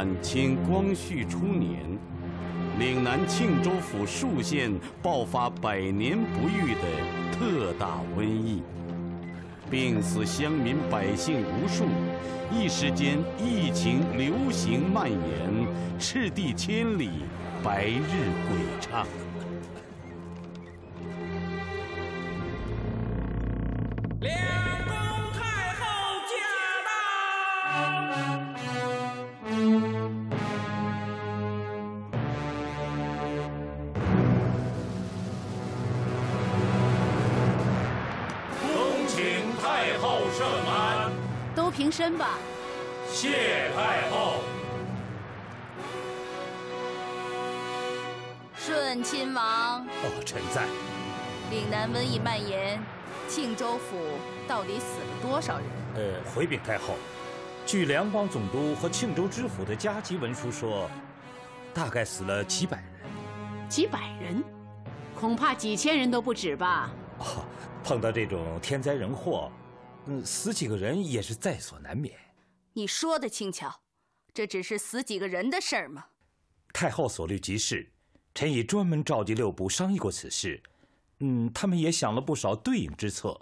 晚清光绪初年，岭南庆州府树县爆发100年不遇的特大瘟疫，病死乡民百姓无数，一时间疫情流行蔓延，赤地千里，白日鬼唱。 平身吧，谢太后。顺亲王。哦，臣在。岭南瘟疫蔓延，庆州府到底死了多少人？回禀太后，据两广总督和庆州知府的加急文书说，大概死了几百人。几百人？恐怕几千人都不止吧。哦，碰到这种天灾人祸。 死几个人也是在所难免。你说的轻巧，这只是死几个人的事儿吗？太后所虑极是，臣已专门召集六部商议过此事。他们也想了不少对应之策。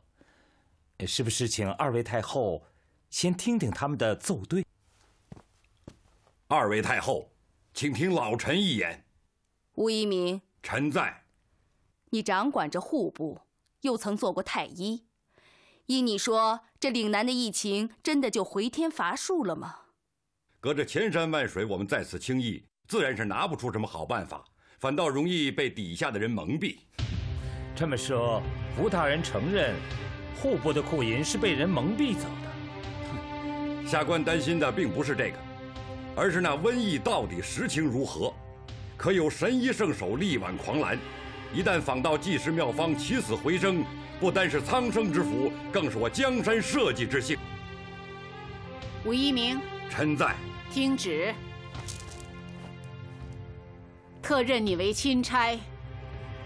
是不是请二位太后先听听他们的奏对？二位太后，请听老臣一言。吴一鸣，臣在。你掌管着户部，又曾做过太医。 依你说，这岭南的疫情真的就回天乏术了吗？隔着千山万水，我们在此轻易，自然是拿不出什么好办法，反倒容易被底下的人蒙蔽。这么说，吴大人承认，户部的库银是被人蒙蔽走的。下官担心的并不是这个，而是那瘟疫到底实情如何？可有神医圣手力挽狂澜？一旦访到济世妙方，起死回生。 不单是苍生之福，更是我江山社稷之幸。吴一鸣，臣在。听旨，特任你为钦差，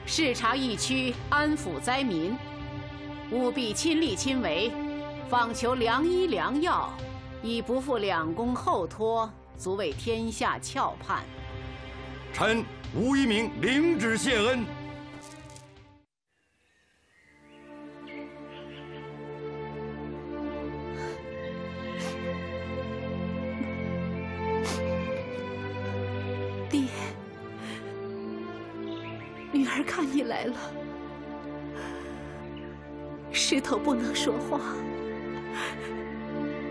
视察疫区，安抚灾民，务必亲力亲为，访求良医良药，以不负两公厚托，足为天下翘盼。臣吴一鸣领旨谢恩。 看你来了，石头不能说话，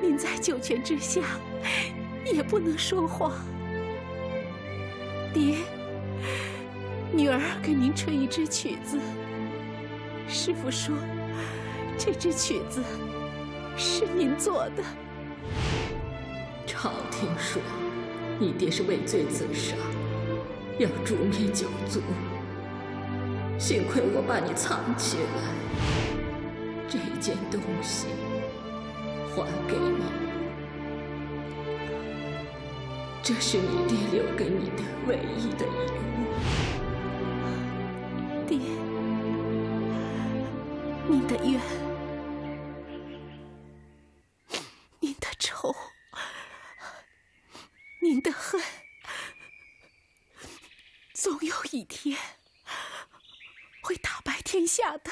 您在九泉之下也不能说话。爹，女儿给您吹一支曲子，师傅说这支曲子是您做的。朝廷说，你爹是畏罪自杀，要诛灭九族。 幸亏我把你藏起来，这件东西还给你，这是你爹留给你的唯一的遗物。爹，您的怨，您的仇，您的恨，总有一天。 会大白天下的。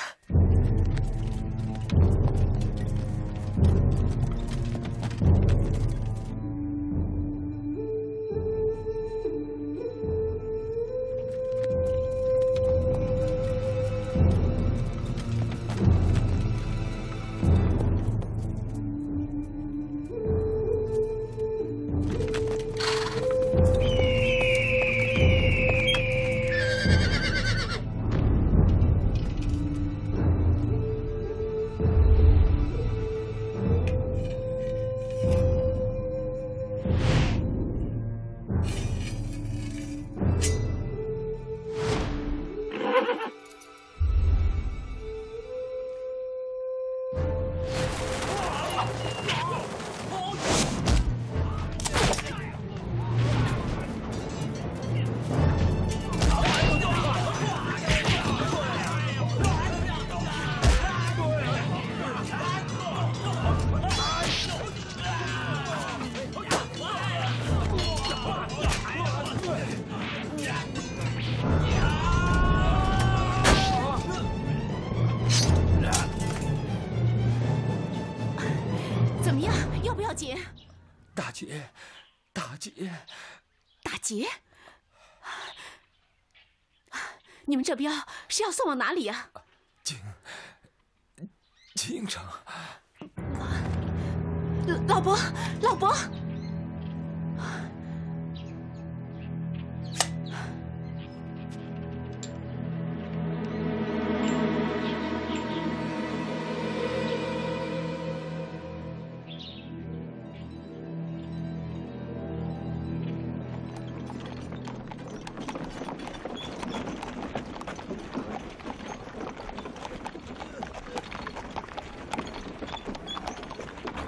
姐，大姐，大姐，大姐，你们这镖是要送往哪里呀？京城。老伯，老伯。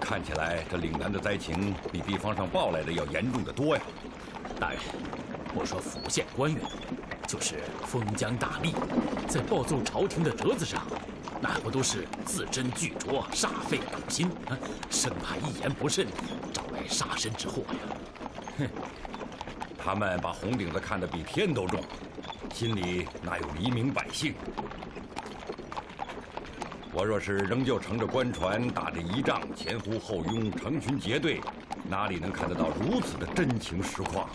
看起来这岭南的灾情比地方上报来的要严重的多呀，大人，我说府县官员，就是封疆大吏，在报奏朝廷的折子上，那不都是字斟句酌、煞费苦心啊？生怕一言不慎，招来杀身之祸呀！哼，他们把红顶子看得比天都重，心里哪有黎民百姓？ 我若是仍旧乘着官船，打着仪仗，前呼后拥，成群结队，哪里能看得到如此的真情实况？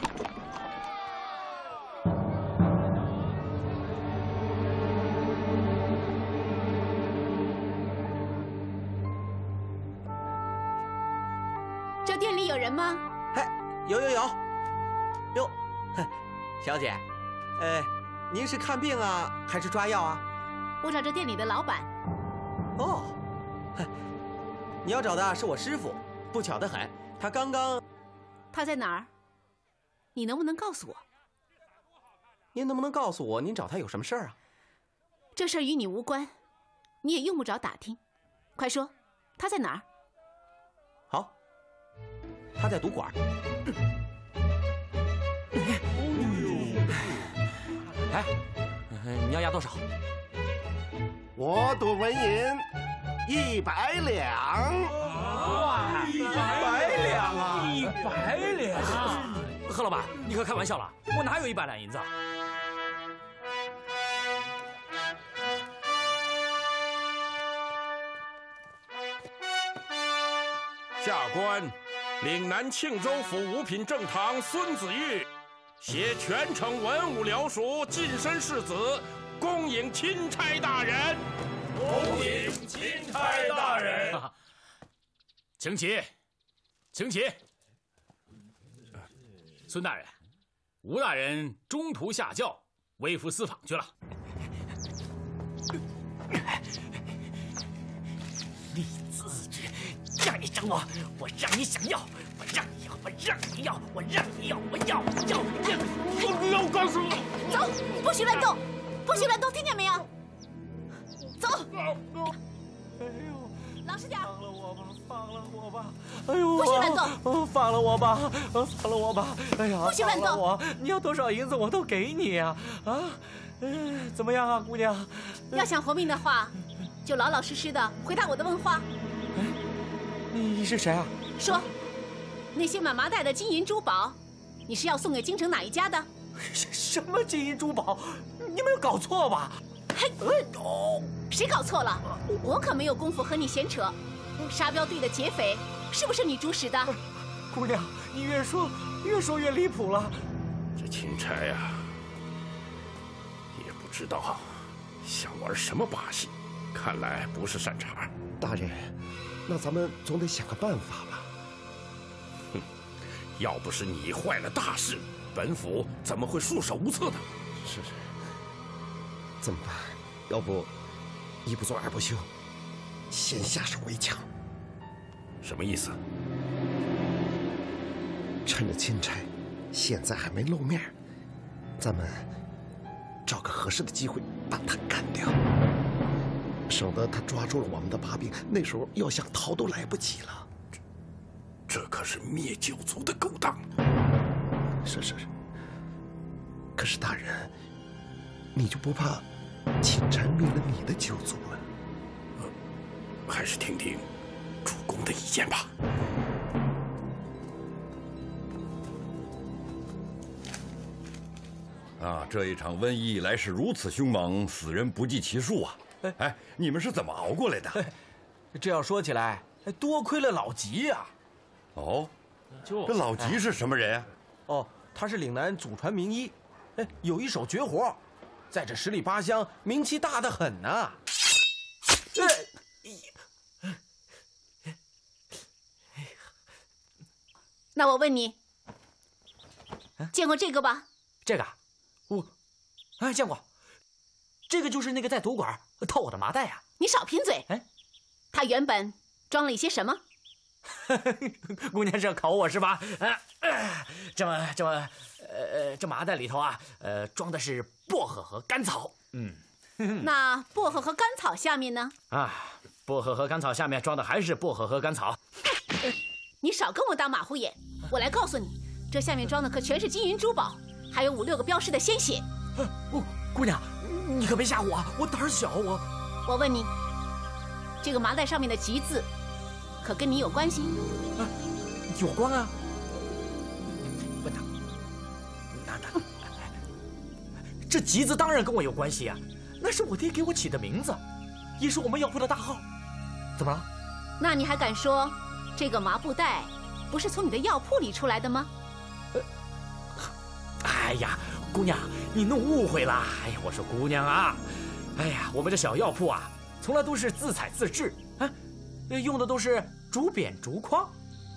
这店里有人吗？哎，有。哟，小姐，您是看病啊，还是抓药啊？我找这店里的老板。 哦，你要找的是我师傅，不巧得很，他在哪儿？你能不能告诉我？您能不能告诉我，您找他有什么事儿啊？这事儿与你无关，你也用不着打听。快说，他在哪儿？好，他在赌馆。哎，你要押多少？ 我赌纹银100两，哇，100两啊！100两！贺老板，你可开玩笑了，我哪有100两银子？下官，岭南庆州府五品正堂孙子玉，携全城文武僚属近身侍子。 恭迎钦差大人！恭迎钦差大人！请起，请起。孙大人，吴大人中途下轿，微服私访去了。李自觉，让你整我，我让你想要，我让你要！我告诉你，走，不许乱动！ 不许乱动，听见没有？走！哎呦，老实点！放了我吧，放了我吧！哎呦，不许乱动！放了我吧，放了我吧！哎呀，不许乱动！你要多少银子我都给你呀！啊，怎么样啊，姑娘？要想活命的话，就老老实实的回答我的问话。你是谁啊？说，那些满麻袋的金银珠宝，你是要送给京城哪一家的？什么金银珠宝？ 你没有搞错吧？嘿，谁搞错了？我可没有功夫和你闲扯。沙镖队的劫匪是不是你主使的？姑娘，你越说越离谱了。这钦差呀，也不知道想玩什么把戏，看来不是善茬。大人，那咱们总得想个办法吧。哼，要不是你坏了大事，本府怎么会束手无策呢？是。 怎么办？要不，一不做二不休，先下手为强。什么意思？趁着钦差现在还没露面，咱们找个合适的机会把他干掉，省得他抓住了我们的把柄，那时候要想逃都来不及了。这可是灭九族的勾当。是。可是大人，你就不怕？ 钦差灭了你的九族了，还是听听主公的意见吧。啊，这一场瘟疫来势如此凶猛，死人不计其数啊！哎，你们是怎么熬过来的？这要说起来，多亏了老吉呀！哦，就这老吉是什么人啊？哦，他是岭南祖传名医，哎，有一手绝活，在这十里八乡名气大得很呐、啊。那我问你，见过这个吧？这个，我，哎，见过。 这个就是那个在赌馆套我的麻袋呀、啊！你少贫嘴！哎，他原本装了一些什么？姑娘是要考我是吧？这麻袋里头啊，装的是薄荷和甘草。嗯，那薄荷和甘草下面呢？啊，薄荷和甘草下面装的还是薄荷和甘草。你少跟我当马虎眼！我来告诉你，这下面装的可全是金银珠宝，还有5、6个镖师的鲜血。哦，姑娘。 你可别吓我，我胆儿小。我问你，这个麻袋上面的“吉”字，可跟你有关系？啊，有关啊。问他，这“吉”字当然跟我有关系啊，那是我爹给我起的名字，也是我们药铺的大号。怎么了？那你还敢说这个麻布袋不是从你的药铺里出来的吗？哎呀。 姑娘，你弄误会啦！哎呀，我说姑娘啊，哎呀，我们这小药铺啊，从来都是自采自制啊，用的都是竹扁竹筐。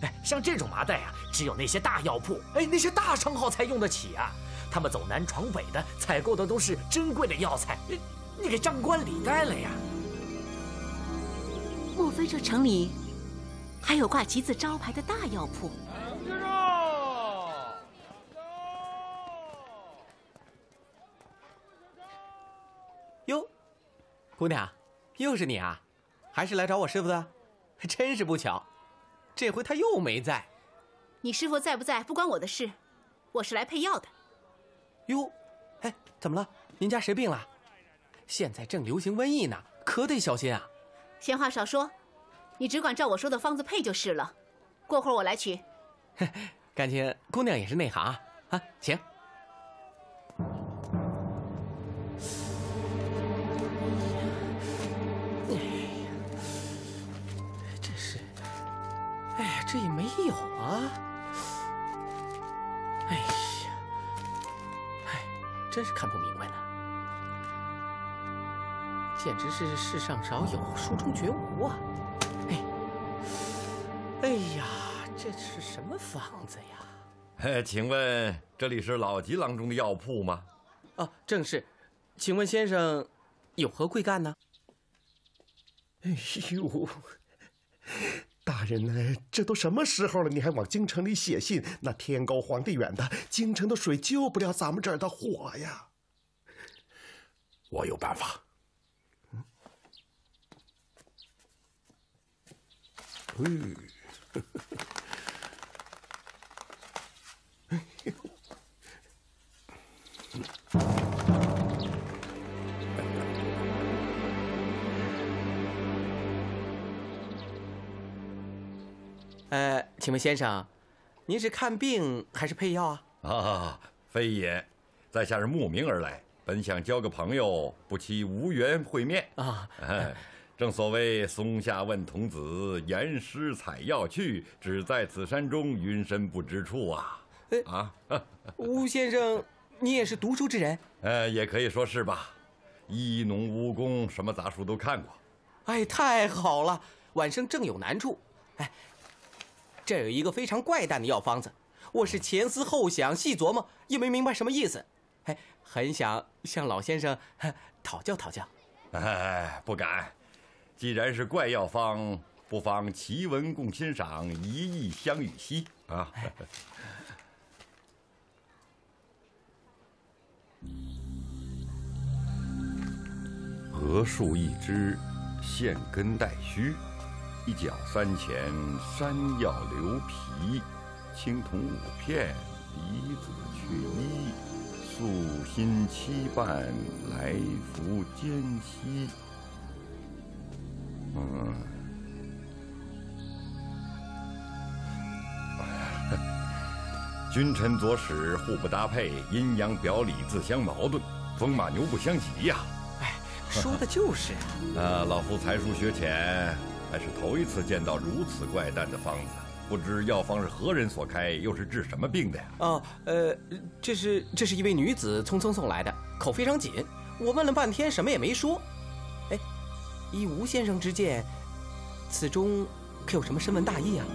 哎，像这种麻袋啊，只有那些大药铺，哎，那些大商号才用得起啊。他们走南闯北的，采购的都是珍贵的药材，你给张冠李戴了呀？莫非这城里还有挂吉字招牌的大药铺？ 哟，姑娘，又是你啊，还是来找我师傅的？真是不巧，这回他又没在。你师傅在不在不关我的事，我是来配药的。哟，哎，怎么了？您家谁病了？现在正流行瘟疫呢，可得小心啊。闲话少说，你只管照我说的方子配就是了。过会儿我来取。感情姑娘也是内行啊。啊，行。 这也没有啊！哎呀，哎，真是看不明白了，简直是世上少有，书中绝无啊！哎，哎呀，这是什么房子呀？请问这里是老吉郎中的药铺吗？啊，正是。请问先生，有何贵干呢？哎呦！ 大人呢？这都什么时候了，你还往京城里写信？那天高皇帝远的，京城的水救不了咱们这儿的火呀！我有办法。嗯。哎呦！请问先生，您是看病还是配药啊？啊，非也，在下是慕名而来，本想交个朋友，不期无缘会面啊。正所谓松下问童子，言师采药去，只在此山中云深不知处啊。吴先生，你也是读书之人？也可以说是吧，医农务工什么杂书都看过。哎，太好了，晚生正有难处，哎。 这有一个非常怪诞的药方子，我是前思后想、细琢磨，也没明白什么意思，哎，很想向老先生讨教讨教。哎，不敢。既然是怪药方，不妨奇闻共欣赏，一意相与兮啊！哎、鹅树一枝，现根待须。 一角三钱，山药流皮；青铜5片，梨子去衣。素心7瓣，来福间兮。嗯，君臣佐使互不搭配，阴阳表里自相矛盾，风马牛不相及呀、啊。哎，说的就是啊。老夫才疏学浅。 还是头一次见到如此怪诞的方子。不知药方是何人所开，又是治什么病的呀？哦，这是一位女子匆匆送来的，口非常紧。我问了半天，什么也没说。哎，依吴先生之见，此中可有什么深文大义啊？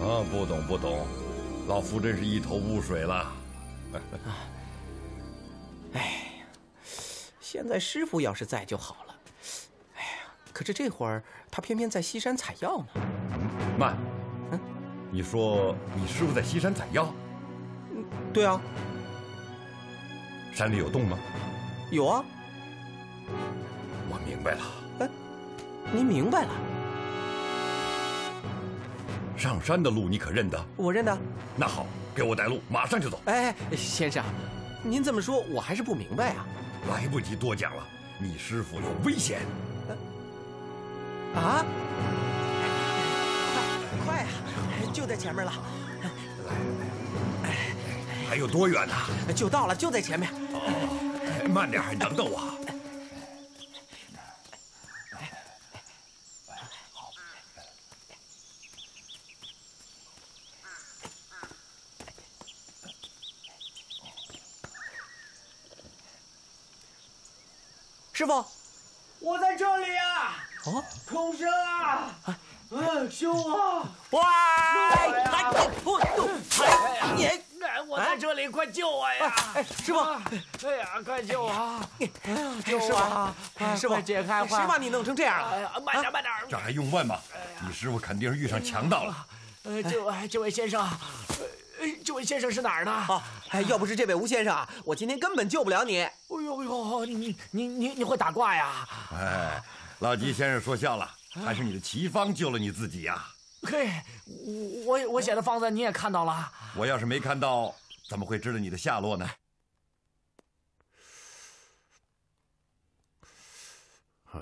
啊，不懂，老夫真是一头雾水了。哎，现在师傅要是在就好了。哎呀，可是这会儿他偏偏在西山采药呢。慢。 你说你师傅在西山采药？嗯，对啊。山里有洞吗？有啊。我明白了。哎，您明白了？上山的路你可认得？我认得。那好，给我带路，马上就走。哎，先生，您这么说我还是不明白啊。来不及多讲了，你师傅有危险。啊？ 快啊！就在前面了。来，还有多远呢？就到了，就在前面。哦，慢点，等等我。师傅，我在这里啊！哦，孔生啊！ 哎，兄啊！哇！我在这里，快救我呀！师傅，哎呀，快救我！哎呀，救我啊！师傅，解开！谁把你弄成这样了？慢点！这还用问吗？你师傅肯定是遇上强盗了。这位先生，这位先生是哪儿呢？哎，要不是这位吴先生啊，我今天根本救不了你。哎呦呦，你会打卦呀？哎，老吉先生说笑了。 还是你的奇方救了你自己呀！嘿，我写的方子你也看到了。我要是没看到，怎么会知道你的下落呢？乖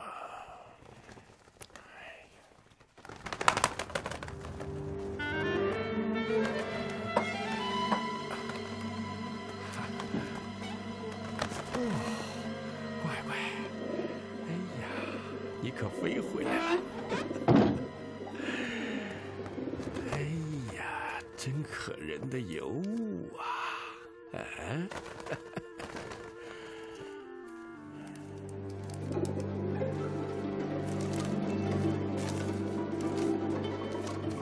乖，哎呀，你可飞回来了！ 真可人的尤物啊！啊，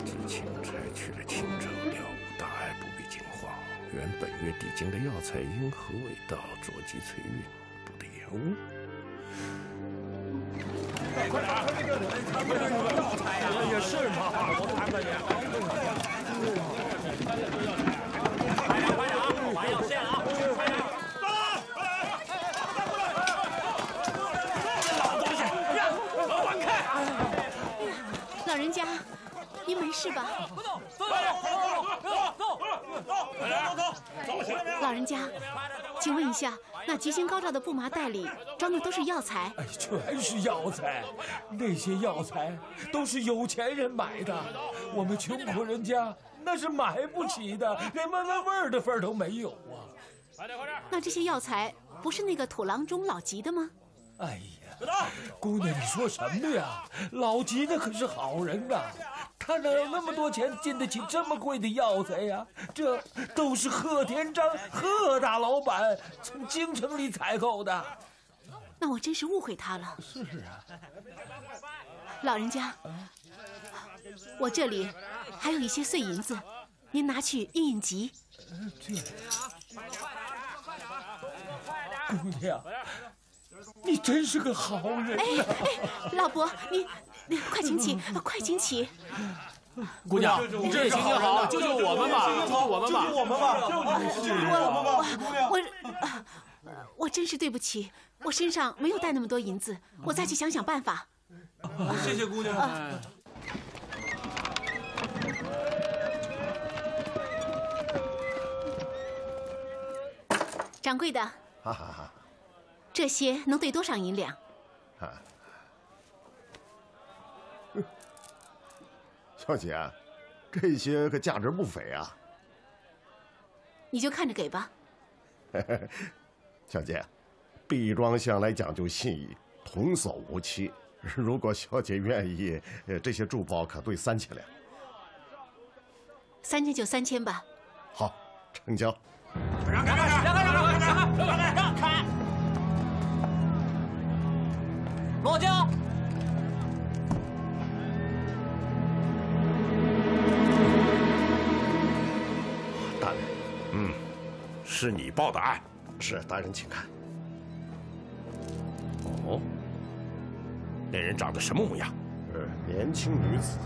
季钦差去了青州，了无大碍，不必惊慌。原本月底经的药材因何未到，着急催运，不得延误。快点！药材呀，也是嘛，我看看去。 老人家，您没事吧？走！老人家，请问一下，那急性高照的布麻袋里装的都是药材？哎，全是药材，那些药材都是有钱人买的，我们穷苦人家那是买不起的，连闻闻味儿的份儿都没有啊！那这些药材不是那个土郎中老吉的吗？哎呀！ 姑娘，你说什么呀？老吉那可是好人呐，他哪有那么多钱进得起这么贵的药材呀？这都是贺天章贺大老板从京城里采购的。那我真是误会他了。是啊，老人家，我这里还有一些碎银子，您拿去应应急。姑娘。 你真是个好人呐！哎，老伯，你快请起，快请起！姑娘，这行行好，救救我们吧！救救我们吧！我真是对不起，我身上没有带那么多银子，我再去想办法。谢谢姑娘。掌柜的。好。 这些能兑多少银两？啊，小姐，这些可价值不菲啊！你就看着给吧。小姐，婢庄向来讲究信义，童叟无欺。如果小姐愿意，这些珠宝可兑3000两。39003000吧。好，成交。让开！让开！落交。 是你报的案，是大人，请看。哦，那人长得什么模样？年轻女子，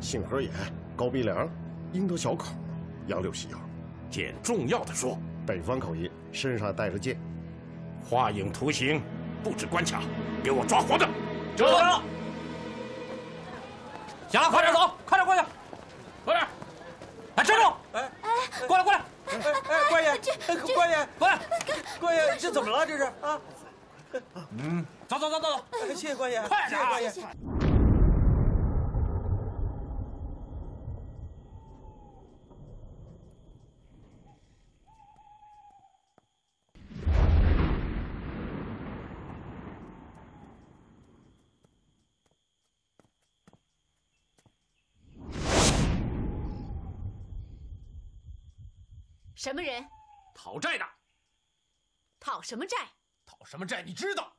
杏核眼，高鼻梁，樱桃小口，杨柳细腰。捡重要的说，北方口音，身上带着剑，画影图形，布置关卡，给我抓活的。知道。行了，快点走，快点过去，快点。哎，站住！哎，过来，过来。 哎，官爷，官爷，官爷，这怎么了？这是啊？嗯，走，谢谢官爷，快点，官爷。什么人？讨债的。讨什么债？讨什么债？你知道。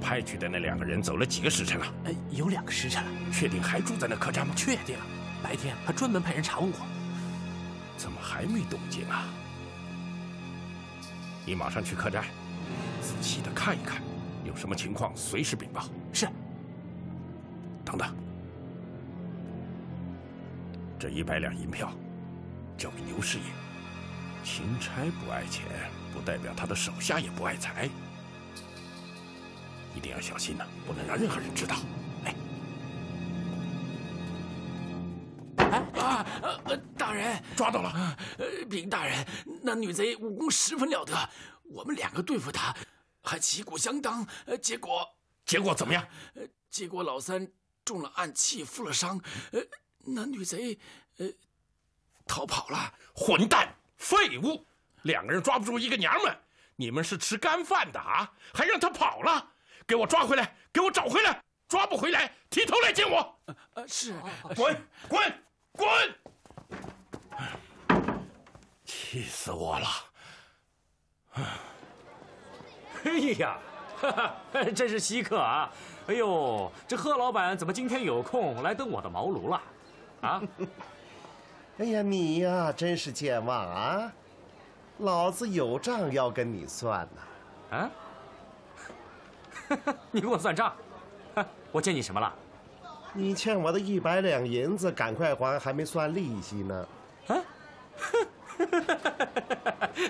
派去的那两个人走了几个时辰了？有2个时辰了。确定还住在那客栈吗？确定了。白天还专门派人查问过。怎么还没动静啊？你马上去客栈，仔细的看一看，有什么情况随时禀报。是。等等，这100两银票交给牛师爷。钦差不爱钱，不代表他的手下也不爱财。 一定要小心呐，不能让任何人知道。大人抓到了。禀大人，那女贼武功十分了得，我们2个对付她，还旗鼓相当。结果怎么样？结果老三中了暗器，负了伤。那女贼逃跑了。混蛋，废物！2个人抓不住一个娘们，你们是吃干饭的啊？还让她跑了？ 给我抓回来！给我找回来！抓不回来，提头来见我！是，滚滚滚！气死我了！哎呀，哈哈，真是稀客啊！哎呦，这贺老板怎么今天有空来蹬我的茅庐了？啊！哎呀，你呀，真是健忘啊！老子有账要跟你算呢！啊？ 你给我算账，我欠你什么了？你欠我的100两银子，赶快还，还没算利息呢。啊！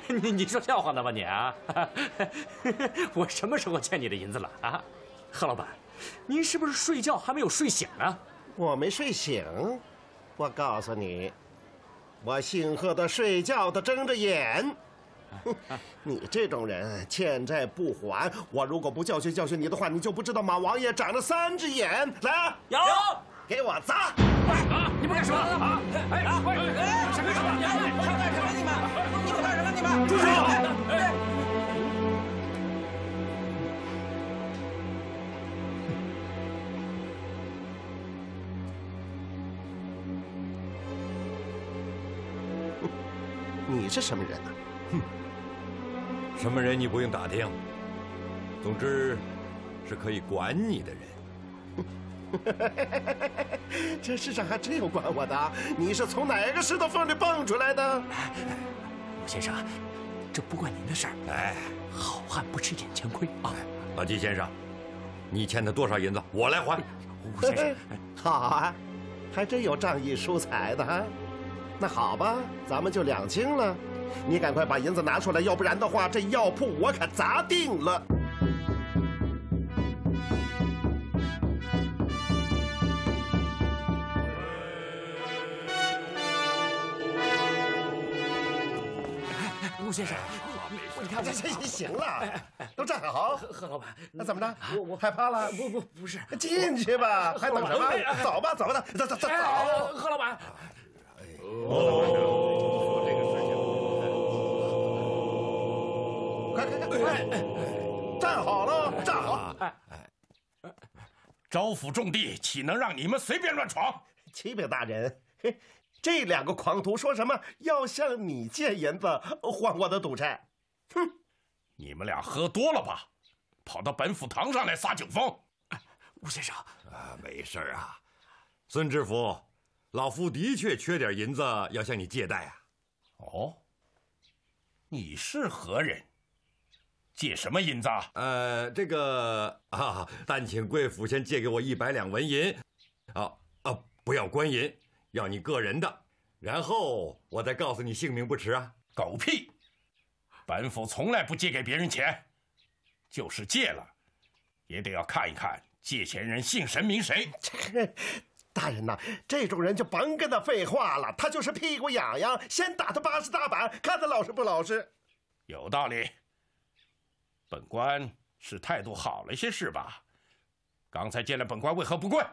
你说笑话呢吧你啊？我什么时候欠你的银子了啊？贺老板，您是不是睡觉还没有睡醒呢？我没睡醒，我告诉你，我姓贺的睡觉的睁着眼。 你这种人欠债不还，我如果不教训你的话，你就不知道马王爷长着3只眼。来啊，有，给我砸！你们干什么啊？你们干什么？住手！ 你是什么人呢？哼，什么人你不用打听，总之是可以管你的人。这世上还真有管我的？你是从哪个石头缝里蹦出来的？吴先生，这不关您的事儿。哎，好汉不吃眼前亏啊！老季先生，你欠他多少银子？我来还。吴先生，好啊，还真有仗义疏财的哈。 那好吧，咱们就两清了。你赶快把银子拿出来，要不然的话，这药铺我可砸定了。吴先生，你看，这行了，都站好。贺老板，那怎么着？我害怕了？不是，进去吧，还等什么？走吧，走吧，走。贺老板。 哦，这个事情，快，站好了，站好！招抚重地，岂能让你们随便乱闯？启禀大人，这两个狂徒说什么要向你借银子还我的赌债？哼，你们俩喝多了吧？跑到本府堂上来撒酒疯！吴先生，没事啊，孙知府。 老夫的确缺点银子，要向你借贷啊！哦，你是何人？借什么银子？这个啊，但请贵府先借给我100两文银，不要官银，要你个人的，然后我再告诉你姓名不迟啊！狗屁！本府从来不借给别人钱，就是借了，也得要看一看借钱人姓什名谁。大人呐，这种人就甭跟他废话了，他就是屁股痒痒，先打他80大板，看他老实不老实。有道理。本官是态度好了些是吧？刚才见了本官为何不跪？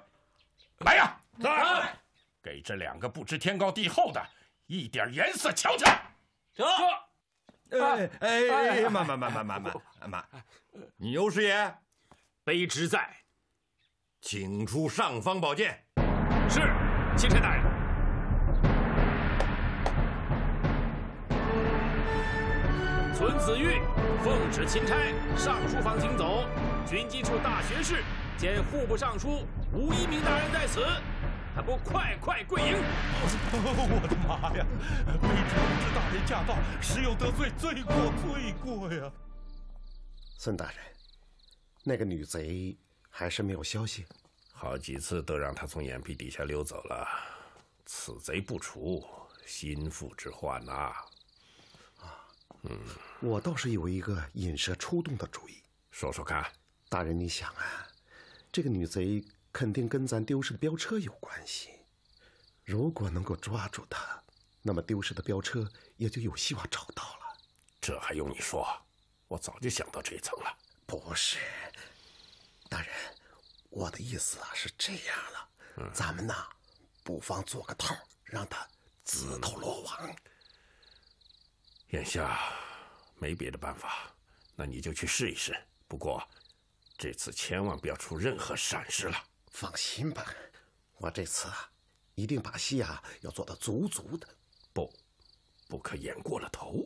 来呀，来，给这两个不知天高地厚的一点颜色瞧瞧。这，慢，你尤师爷，卑职在，请出尚方宝剑。 是，钦差大人。存子玉奉旨钦差尚书房请走，军机处大学士兼户部尚书吴一鸣大人在此，还不快跪迎！我的妈呀！卑职不知大人驾到，实有得罪，罪过呀！孙大人，那个女贼还是没有消息。 好几次都让他从眼皮底下溜走了，此贼不除，心腹之患呐！啊，我倒是有一个引蛇出洞的主意，说说看。大人，你想啊，这个女贼肯定跟咱丢失的飙车有关系，如果能够抓住她，那么丢失的飙车也就有希望找到了。这还用你说？我早就想到这一层了。不是，大人。 我的意思啊是这样了，咱们呢，不妨做个套，让他自投罗网。眼下没别的办法，那你就去试一试。不过，这次千万不要出任何闪失了。放心吧，我这次啊，一定把戏啊要做得足的。不可演过了头，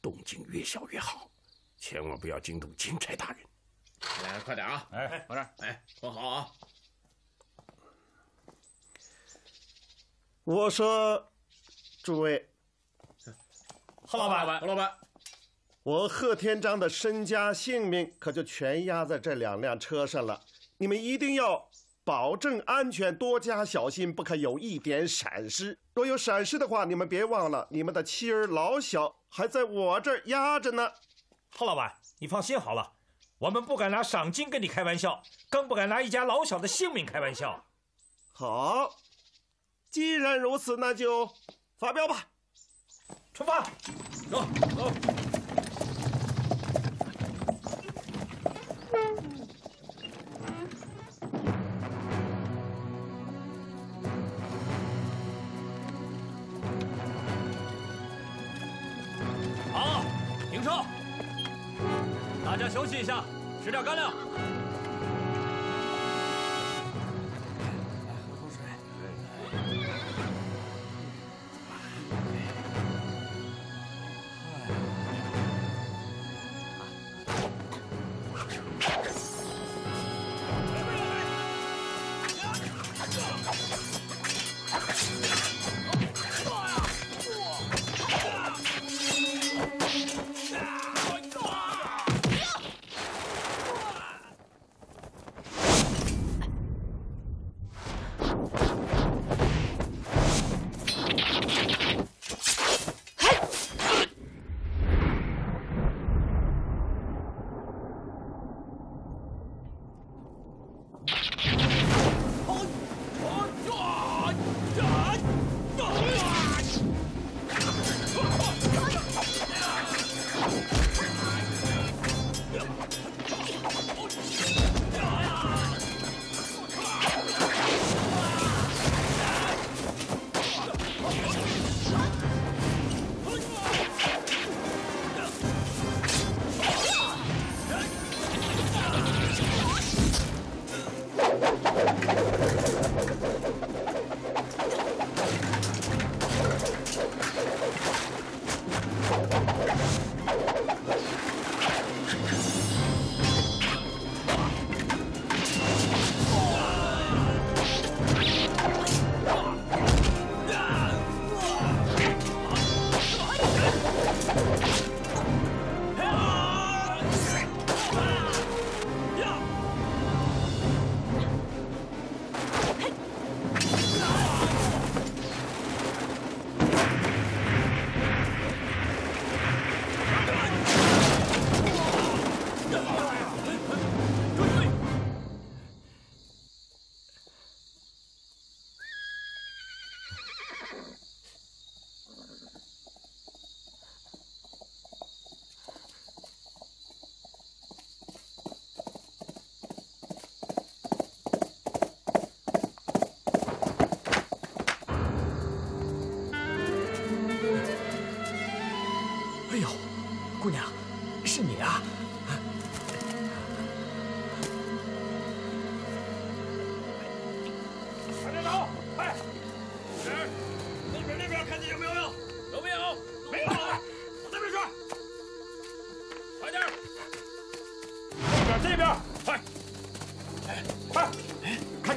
动静越小越好，千万不要惊动钦差大人。 来，快点啊！哎，往这儿，哎，捆好啊！我说，诸位，何老板，我贺天章的身家性命可就全压在这2辆车上了，你们一定要保证安全，多加小心，不可有一点闪失。若有闪失的话，你们别忘了，你们的妻儿老小还在我这儿压着呢。贺老板，你放心好了。 我们不敢拿赏金跟你开玩笑，更不敢拿一家老小的性命开玩笑。好，既然如此，那就发飙吧！出发，走。好，停车。 大家休息一下，吃点干粮。喝口水。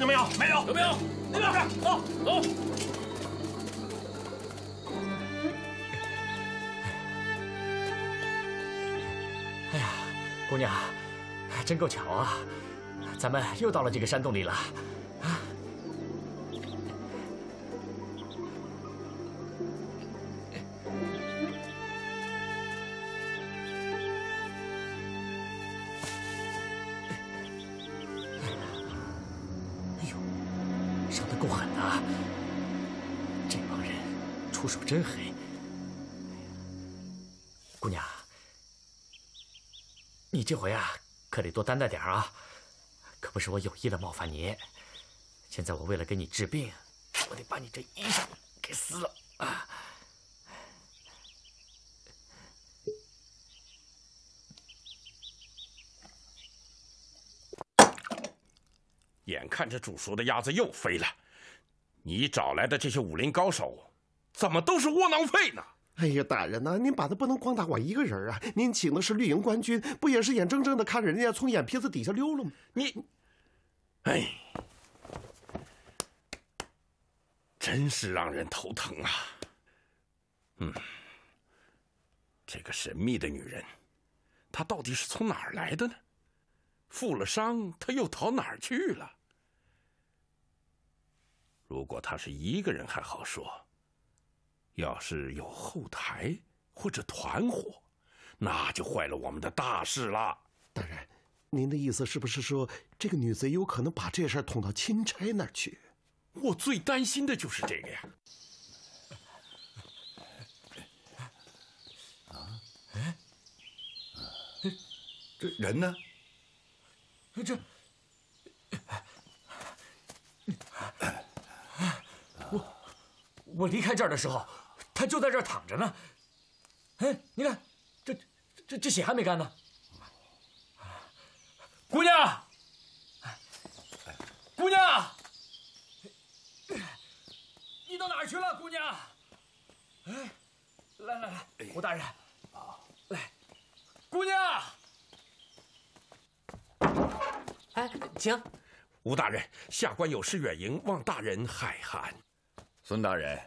见没有？没有，有没有？那边，走走。哎呀，姑娘，真够巧啊，咱们又到了这个山洞里了。 真黑，姑娘，你这回啊，可得多担待点啊！可不是我有意的冒犯你。现在我为了给你治病，我得把你这衣裳给撕了啊！眼看着煮熟的鸭子又飞了，你找来的这些武林高手。 怎么都是窝囊废呢？哎呀，大人呐、您把他不能光打我一个人啊！您请的是绿营官军，不也是眼睁睁的看人家从眼皮子底下溜了吗？你，哎，真是让人头疼啊！嗯，这个神秘的女人，她到底是从哪儿来的呢？负了伤，她又逃哪儿去了？如果她是一个人还好说。 要是有后台或者团伙，那就坏了我们的大事了。大人，您的意思是不是说，这个女贼有可能把这事儿捅到钦差那儿去？我最担心的就是这个呀。啊？哎，这人呢？这……我离开这儿的时候。 他就在这儿躺着呢，哎，你看，这血还没干呢。姑娘，姑娘，你到哪儿去了，姑娘？哎，来来来，胡大人，来，姑娘。哎，请。吴大人，下官有失远迎，望大人海涵。孙大人。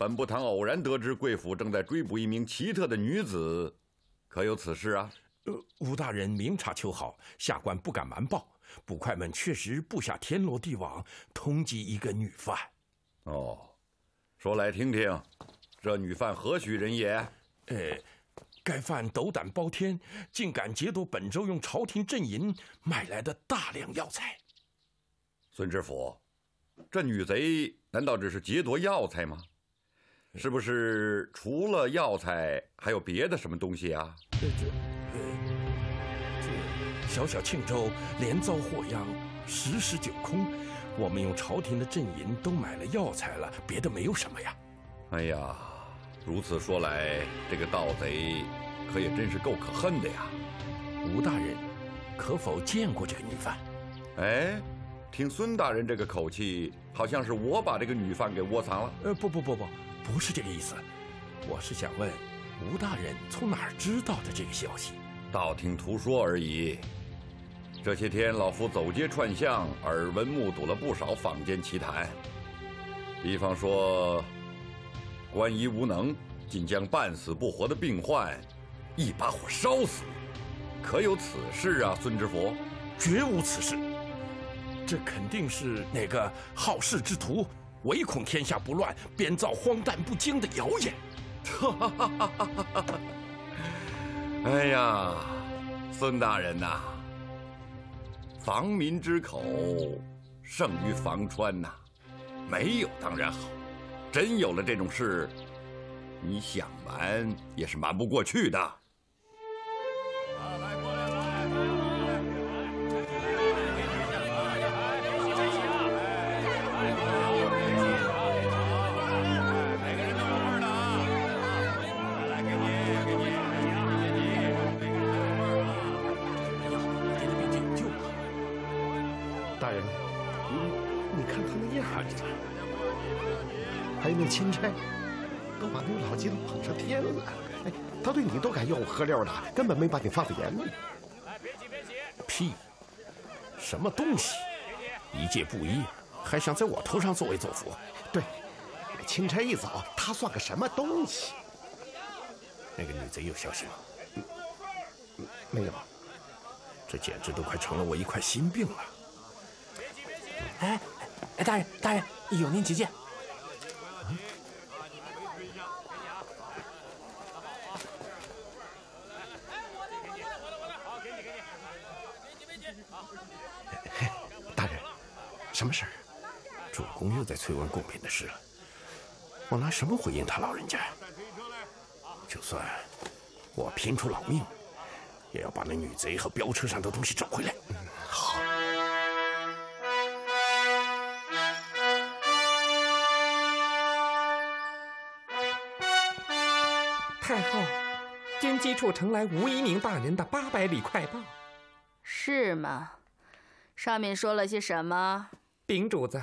本部堂偶然得知贵府正在追捕一名奇特的女子，可有此事啊？吴大人明察秋毫，下官不敢瞒报。捕快们确实布下天罗地网，通缉一个女犯。哦，说来听听，这女犯何许人也？该犯斗胆包天，竟敢劫夺本州用朝廷赈银买来的大量药材。孙知府，这女贼难道只是劫夺药材吗？ 是不是除了药材还有别的什么东西啊？这小小庆州连遭祸殃，十室九空。我们用朝廷的赈银都买了药材了，别的没有什么呀。哎呀，如此说来，这个盗贼可也真是够可恨的呀。吴大人，可否见过这个女犯？哎，听孙大人这个口气，好像是我把这个女犯给窝藏了。不。 不是这个意思，我是想问，吴大人从哪儿知道的这个消息？道听途说而已。这些天老夫走街串巷，耳闻目睹了不少坊间奇谈。比方说，官医无能，竟将半死不活的病患一把火烧死，可有此事啊？孙知府，绝无此事。这肯定是哪个好事之徒。 唯恐天下不乱，编造荒诞不经的谣言。哎呀，孙大人呐、啊，防民之口胜于防川呐、啊。没有当然好，真有了这种事，你想瞒也是瞒不过去的。 钦差都把那个老鸡头捧上天了，哎，他对你都敢吆五喝六的，根本没把你放在眼里。来，别急，屁，什么东西，一介布衣还想在我头上作威作福？对，钦差一早，他算个什么东西？那个女贼有消息吗？没有。这简直都快成了我一块心病了。哎，哎，大人，大人，有您急见。 什么事儿？主公又在催问贡品的事了，我拿什么回应他老人家？就算我拼出老命，也要把那女贼和飙车上的东西找回来。好。太后，监机处呈来吴一鸣大人的800里快报。是吗？上面说了些什么？ 禀主子，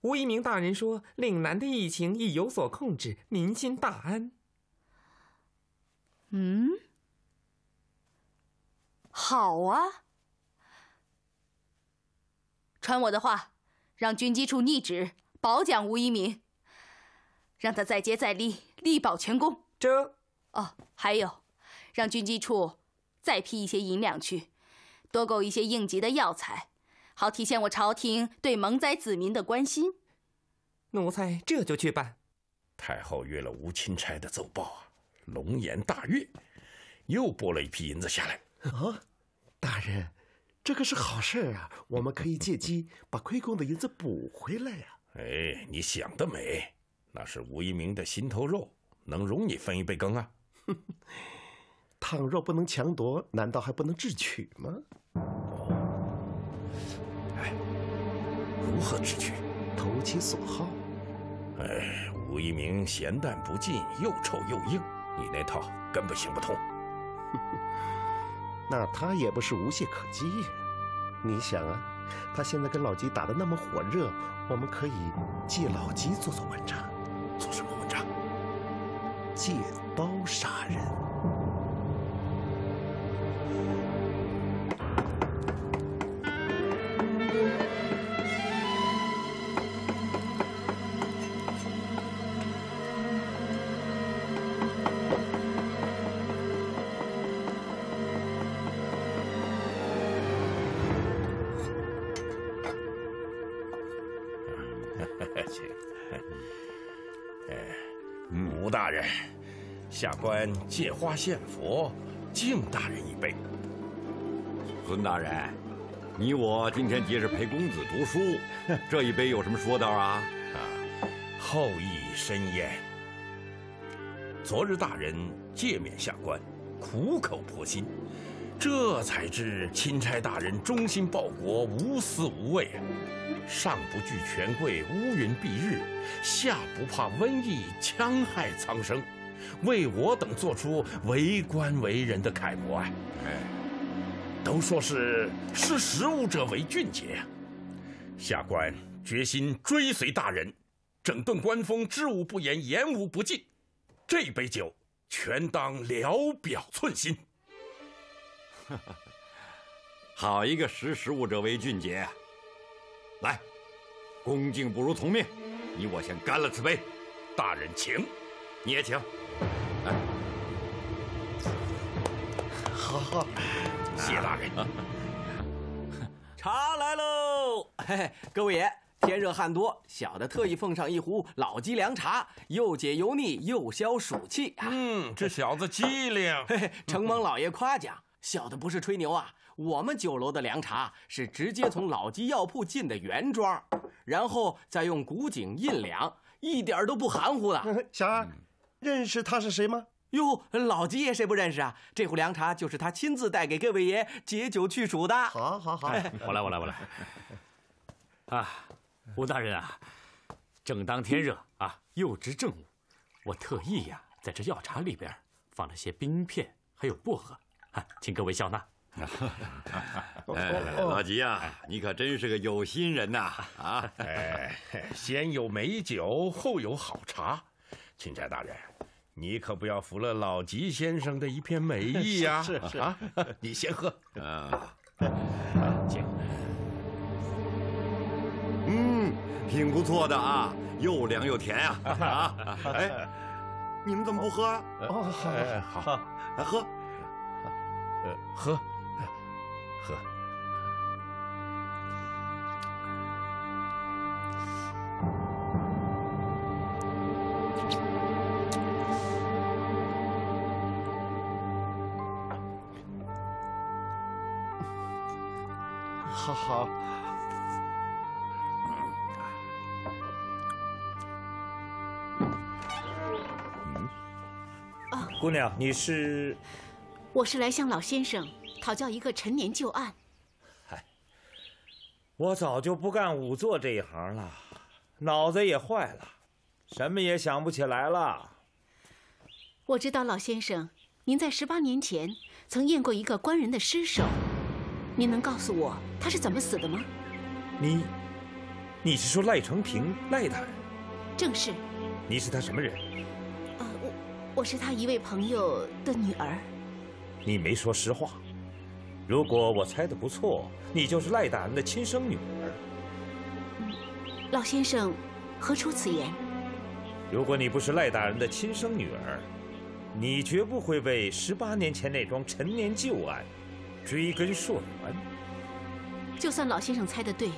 吴一鸣大人说，岭南的疫情已有所控制，民心大安。嗯，好啊。传我的话，让军机处逆旨褒奖吴一鸣，让他再接再厉，力保全功。这哦，还有，让军机处再批一些银两去，多购一些应急的药材。 好体现我朝廷对蒙灾子民的关心，奴才这就去办。太后阅了吴钦差的奏报啊，龙颜大悦，又拨了一批银子下来。啊，大人，这可是好事啊！我们可以借机把亏空的银子补回来呀。哎，你想得美，那是吴一鸣的心头肉，能容你分一杯羹啊？倘若不能强夺，难道还不能智取吗？ 如何智取？投其所好。哎，吴一鸣咸淡不尽，又臭又硬，你那套根本行不通。那他也不是无懈可击呀。你想啊，他现在跟老吉打得那么火热，我们可以借老吉做做文章。做什么文章？借刀杀人。 下官借花献佛，敬大人一杯。孙大人，你我今天皆是陪公子读书，这一杯有什么说道啊？啊，后羿深咽。昨日大人诫勉下官，苦口婆心，这才知钦差大人忠心报国，无私无畏啊。上不惧权贵，乌云蔽日；下不怕瘟疫，戕害苍生。 为我等做出为官为人的楷模啊！哎，都说是识时务者为俊杰啊！下官决心追随大人，整顿官风，知无不言，言无不尽。这杯酒全当聊表寸心。好一个识时务者为俊杰啊！来，恭敬不如从命，你我先干了此杯。大人请，你也请。 哎，好好，谢大人。茶来喽，嘿，各位爷，天热汗多，小的特意奉上一壶老鸡凉茶，又解油腻又消暑气啊。嗯，这小子机灵。嘿嘿，承蒙老爷夸奖，小的不是吹牛啊。我们酒楼的凉茶是直接从老鸡药铺进的原装，然后再用古井印凉，一点都不含糊的。小二。 认识他是谁吗？哟，老吉爷谁不认识啊？这壶凉茶就是他亲自带给各位爷解酒去暑的。好，好，好，我来。啊，吴大人啊，正当天热啊，又值正午，我特意呀、在这药茶里边放了些冰片，还有薄荷，啊，请各位笑纳。老吉呀，你可真是个有心人呐！啊，哎，先有美酒，后有好茶。 钦差大人，你可不要服了老吉先生的一片美意呀！是啊，你先喝啊，请。嗯，挺不错的啊，又凉又甜啊！啊，哎，你们怎么不喝啊？哦，好，来喝，喝，喝。好好。 姑娘，你是？我是来向老先生讨教一个陈年旧案。嗨，我早就不干仵作这一行了，脑子也坏了，什么也想不起来了。我知道老先生，您在18年前曾验过一个官人的尸首，您能告诉我他是怎么死的吗？你是说赖成平赖大人？正是。你是他什么人？ 我是他一位朋友的女儿。你没说实话。如果我猜得不错，你就是赖大人的亲生女儿。老先生，何出此言？如果你不是赖大人的亲生女儿，你绝不会为18年前那桩陈年旧案追根溯源。就算老先生猜得对，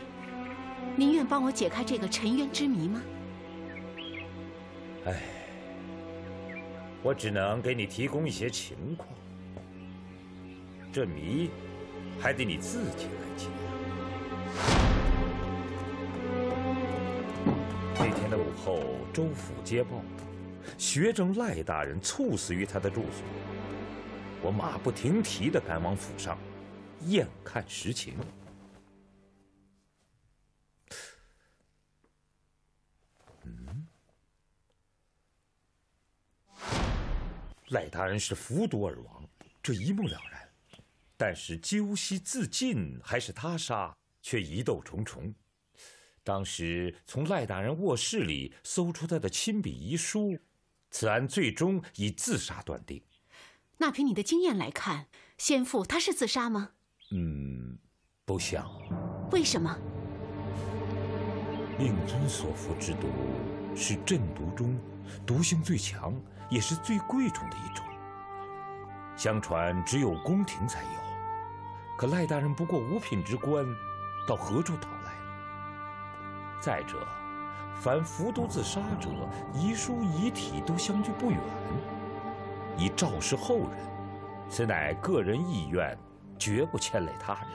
您愿帮我解开这个尘冤之谜吗？哎。 我只能给你提供一些情况，这谜还得你自己来解。那天的午后，州府接报，学生赖大人猝死于他的住所。我马不停蹄地赶往府上，验看实情。嗯。 赖大人是服毒而亡，这一目了然。但是究其自尽还是他杀，却疑窦重重。当时从赖大人卧室里搜出他的亲笔遗书，此案最终以自杀断定。那凭你的经验来看，先父他是自杀吗？嗯，不像。为什么？令尊所服之毒是镇毒中毒性最强。 也是最贵重的一种，相传只有宫廷才有。可赖大人不过五品之官，到何处讨来了？再者，凡服毒自杀者，遗书遗体都相距不远，以昭示后人，此乃个人意愿，绝不牵累他人。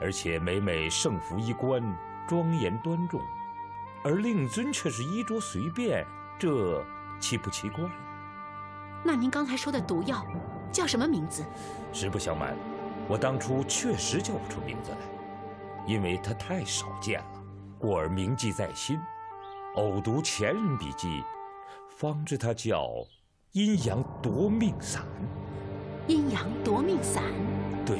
而且每每圣服衣冠，庄严端重，而令尊却是衣着随便，这。 奇不奇怪？那您刚才说的毒药叫什么名字？实不相瞒，我当初确实叫不出名字来，因为它太少见了，故而铭记在心。偶读前人笔记，方知它叫《阴阳夺命散》。阴阳夺命散。对。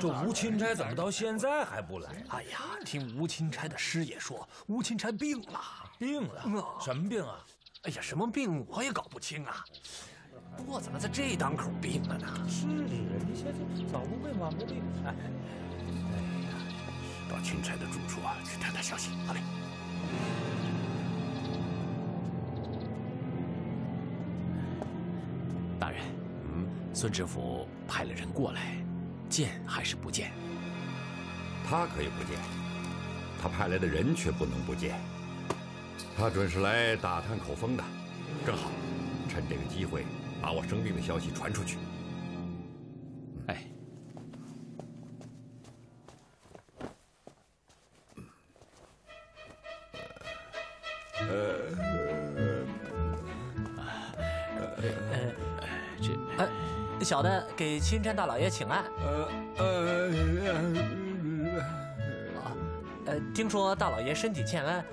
这吴钦差怎么到现在还不来？哎呀，听吴钦差的师爷说，吴钦差病了。病了？什么病啊？哎呀，什么病我也搞不清啊。不过怎么在这当口病了呢？是的，人家这早不病晚不病。哎呀，到钦差的住处啊，去探探消息。好嘞。 大人，孙知府派了人过来。 见还是不见？他可以不见，他派来的人却不能不见。他准是来打探口风的，正好，趁这个机会把我生病的消息传出去。哎，小的给钦差大老爷请安。听说大老爷身体欠安，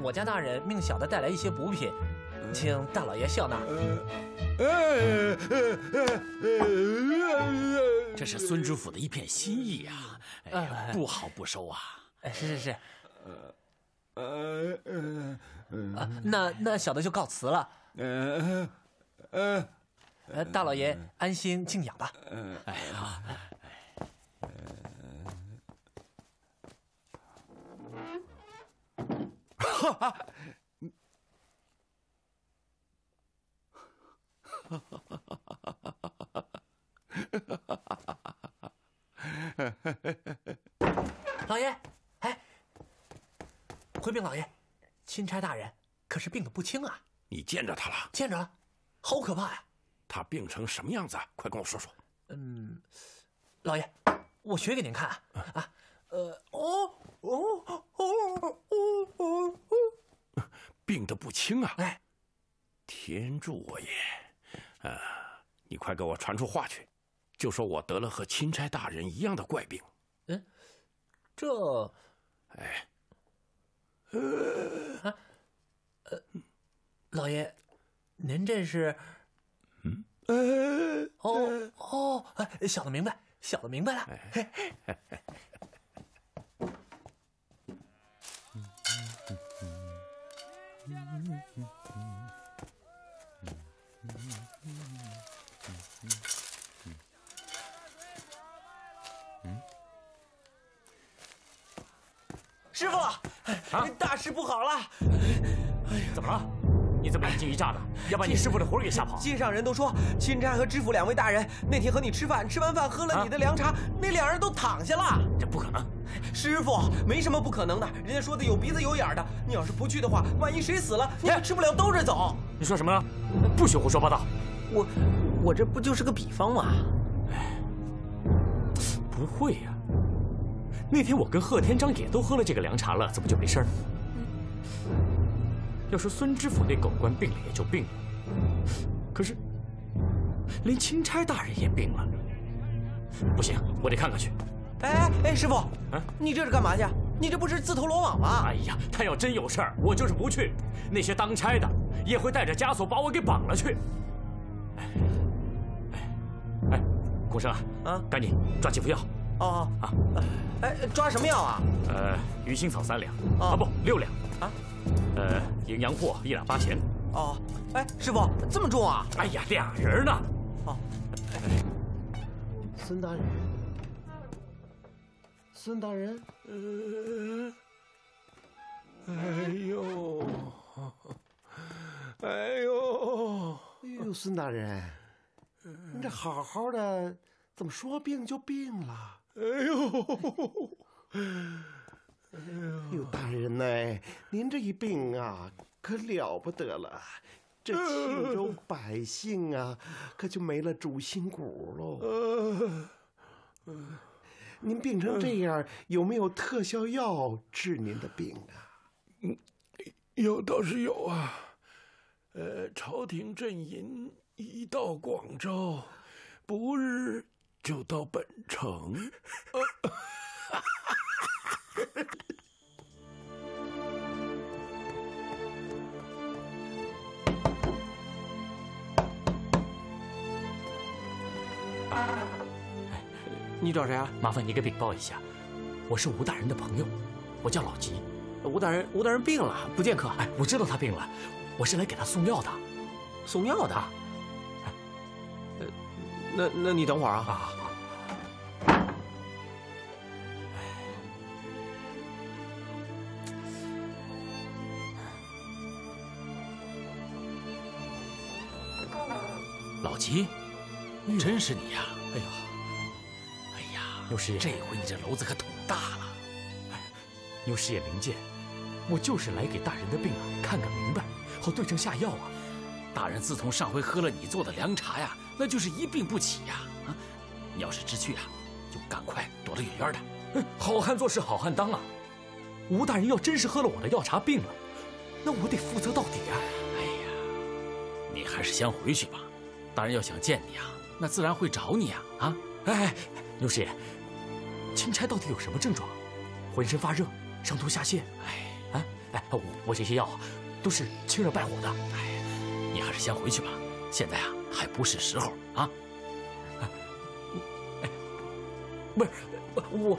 我家大人命小的带来一些补品，请大老爷笑纳。这是孙知府的一片心意啊，哎呀，不好不收啊！是是是。那小的就告辞了。大老爷安心静养吧。哎呀，老爷，哎，回禀老爷，钦差大人可是病得不轻啊！你见着他了？见着了，好可怕呀！他病成什么样子啊？快跟我说说。嗯，老爷，我学给您看啊啊。 病得不轻啊！哎，天助我也！你快给我传出话去，就说我得了和钦差大人一样的怪病。嗯，这……哎，老爷，您这是……嗯，哦哦，哎，小的明白，小的明白了。师傅，大事不好了！怎么了？你怎么眼睛一炸的？要把你师傅的魂给吓跑？街上人都说，钦差和知府两位大人那天和你吃饭，吃完饭喝了你的凉茶，那两人都躺下了。这不可能！师傅，没什么不可能的，人家说的有鼻子有眼的。你要是不去的话，万一谁死了，你也吃不了兜着走。你说什么呢？不许胡说八道！我这不就是个比方吗？不会呀。 那天我跟贺天章也都喝了这个凉茶了，怎么就没事儿？要说孙知府那狗官病了也就病了，可是连钦差大人也病了，不行，我得看看去。哎哎，师傅，你这是干嘛去？你这不是自投罗网吗？哎呀，他要真有事儿，我就是不去。那些当差的也会带着枷锁把我给绑了去。哎，孔生啊，赶紧抓几副药。 哦啊，哎，抓什么药啊？鱼腥草3两，啊不6两啊，营养藿1两8钱。哦，哎，师傅这么重啊？哎呀，俩人呢。哦，孙大人，孙大人，哎呦，哎呦，哎呦，孙大人，你这好好的，怎么说病就病了？ 哎呦，哎呦，大人呐，您这一病啊，可了不得了，这庆州百姓啊，可就没了主心骨喽。您病成这样，有没有特效药治您的病啊？有倒是有啊，朝廷赈银一到广州，不日。 就到本城。你找谁啊？麻烦你给禀报一下，我是吴大人的朋友，我叫老吉。吴大人病了，不见客。哎，我知道他病了，我是来给他送药的。送药的。 那你等会儿啊！老吉，真是你呀！哎呀，哎呀，牛师爷，这回你这篓子可捅大了。牛师爷灵鉴，我就是来给大人的病啊看个明白，好对症下药啊。大人自从上回喝了你做的凉茶呀。 那就是一病不起呀！啊，你要是知趣啊，就赶快躲得远远的。好汉做事好汉当啊！吴大人要真是喝了我的药茶病了，那我得负责到底啊！哎呀，你还是先回去吧。大人要想见你啊，那自然会找你啊！啊，哎，牛师爷，钦差到底有什么症状？浑身发热，上吐下泻。哎，哎，我这些药啊，都是清热败火的。哎，你还是先回去吧。 现在啊，还不是时候啊！哎，不是我，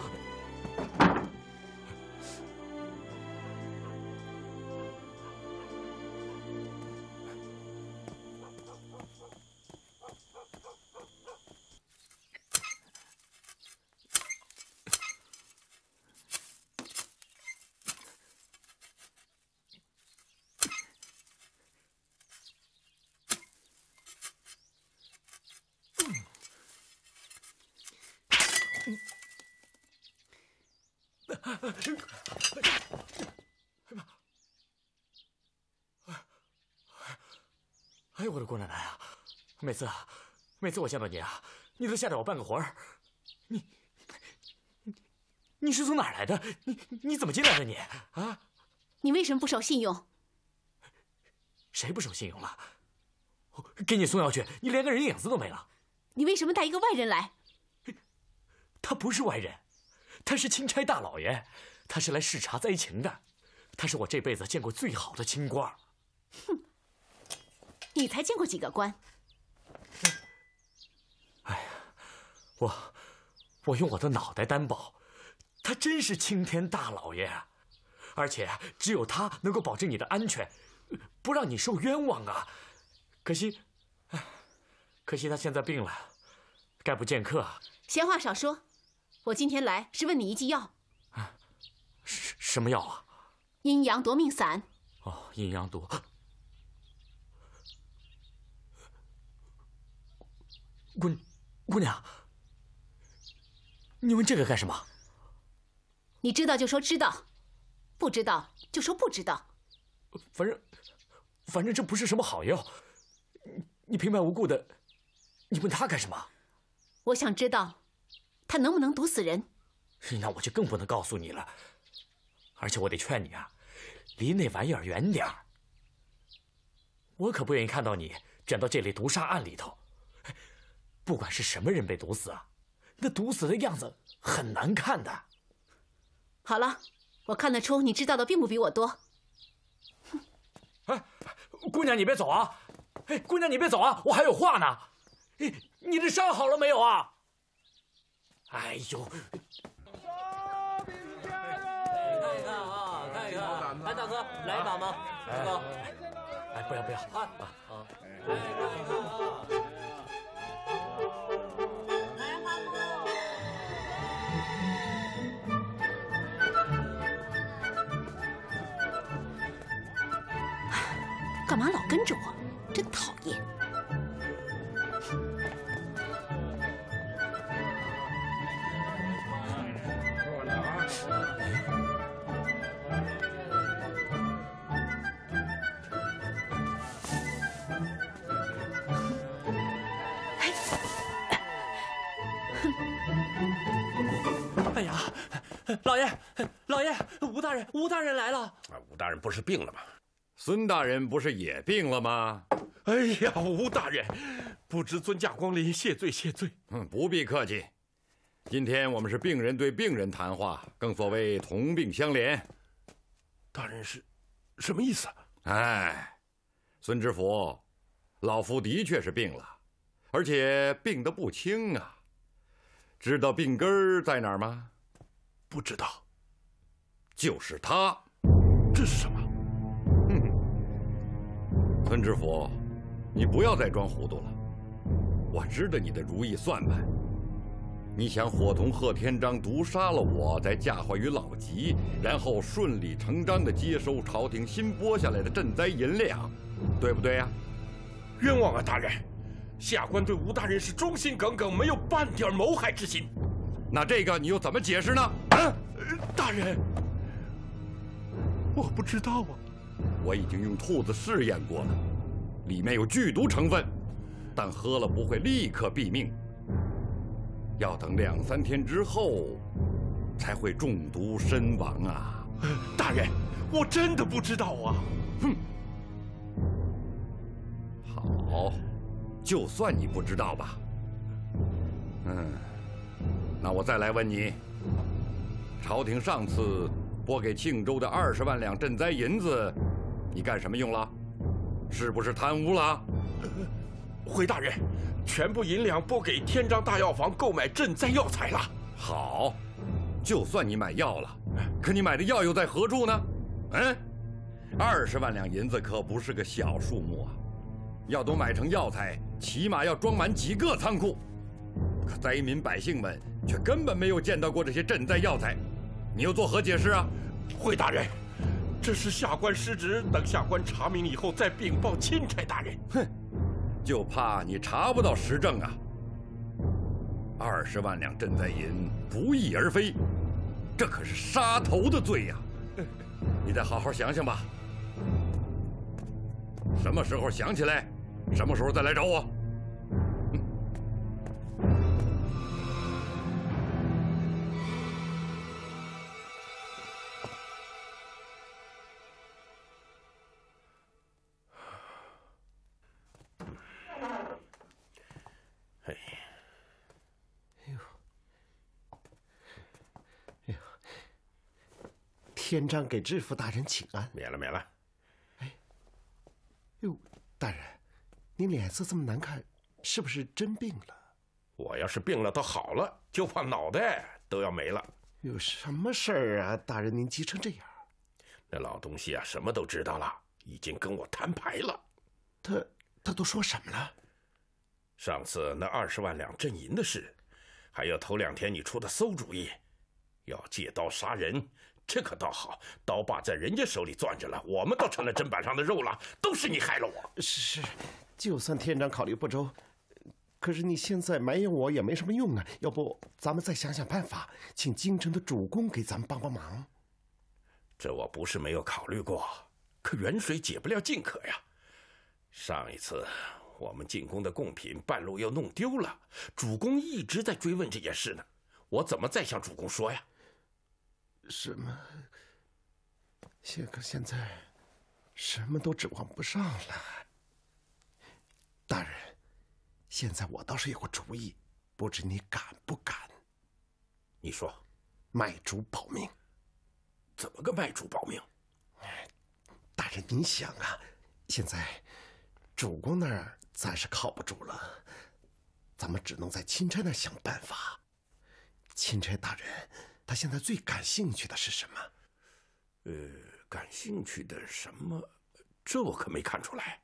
哎呦，我的郭奶奶啊！每次我见到你啊，你都吓得我半个魂儿。你是从哪儿来的？你怎么进来的你啊？你为什么不守信用？谁不守信用了？我给你送药去，你连个人影子都没了。你为什么带一个外人来？他不是外人，他是钦差大老爷，他是来视察灾情的，他是我这辈子见过最好的清官。哼，你才见过几个官？哎呀，我用我的脑袋担保，他真是青天大老爷啊！而且只有他能够保证你的安全，不让你受冤枉啊！可惜他现在病了，概不见客。闲话少说，我今天来是问你一剂药。啊，什么药啊？阴阳夺命散。哦，阴阳夺。姑娘，你问这个干什么？你知道就说知道，不知道就说不知道。反正这不是什么好药。你平白无故的，你问他干什么？我想知道，他能不能毒死人？那我就更不能告诉你了。而且我得劝你啊，离那玩意儿远点儿。我可不愿意看到你卷到这类毒杀案里头。不管是什么人被毒死啊，那毒死的样子很难看的。好了，我看得出你知道的并不比我多。哎，姑娘你别走啊！哎，姑娘你别走啊！我还有话呢。你这伤好了没有啊？哎呦！看一看啊，看一看！哎，大哥，来一把吗？大哥，哎，不要！啊啊！来一看啊！来哈喽！干嘛老跟着我？真讨厌！哎呀，老爷，吴大人来了！吴大人不是病了吗？孙大人不是也病了吗？哎呀，吴大人，不知尊驾光临，谢罪。不必客气。今天我们是病人对病人谈话，更所谓同病相怜。大人是，什么意思？哎，孙知府，老夫的确是病了，而且病得不轻啊。知道病根儿在哪儿吗？不知道。就是他。这是什么？孙知府，你不要再装糊涂了。我知道你的如意算盘，你想伙同贺天章毒杀了我，再嫁祸于老吉，然后顺理成章地接收朝廷新拨下来的赈灾银两，对不对呀？冤枉啊，大人！下官对吴大人是忠心耿耿，没有半点谋害之心。那这个你又怎么解释呢？啊，大人，我不知道啊。我已经用兔子试验过了，里面有剧毒成分，但喝了不会立刻毙命，要等2、3天之后才会中毒身亡啊！大人，我真的不知道啊！哼，好，就算你不知道吧。那我再来问你，朝廷上次拨给庆州的20万两赈灾银子，你干什么用了？是不是贪污了？回大人，全部银两拨给天章大药房购买赈灾药材了。好，就算你买药了，可你买的药又在何处呢？20万两银子可不是个小数目啊！要都买成药材，起码要装满几个仓库。可灾民百姓们却根本没有见到过这些赈灾药材，你又作何解释啊？回大人。这是下官失职，等下官查明以后再禀报钦差大人。哼，就怕你查不到实证啊！20万两赈灾银不翼而飞，这可是杀头的罪呀！你得好好想想吧。什么时候想起来，什么时候再来找我。 天章给知府大人请安，免了免了。哎，哟，大人，你脸色这么难看，是不是真病了？我要是病了都好了，就怕脑袋都要没了。有什么事儿啊，大人您急成这样？那老东西啊，什么都知道了，已经跟我摊牌了。他都说什么了？上次那20万两阵银的事，还有头两天你出的馊主意，要借刀杀人。 这可倒好，刀把在人家手里攥着了，我们倒成了砧板上的肉了。都是你害了我。是，就算天长考虑不周，可是你现在埋怨我也没什么用啊。要不咱们再想想办法，请京城的主公给咱们帮帮忙。这我不是没有考虑过，可远水解不了近渴呀。上一次我们进宫的贡品半路又弄丢了，主公一直在追问这件事呢。我怎么再向主公说呀？ 什么？现在什么都指望不上了。大人，现在我倒是有个主意，不知你敢不敢？你说，卖主保命，怎么个卖主保命？大人，您想啊，现在主公那儿暂时靠不住了，咱们只能在钦差那儿想办法。钦差大人。 他现在最感兴趣的是什么？感兴趣的什么？这我可没看出来。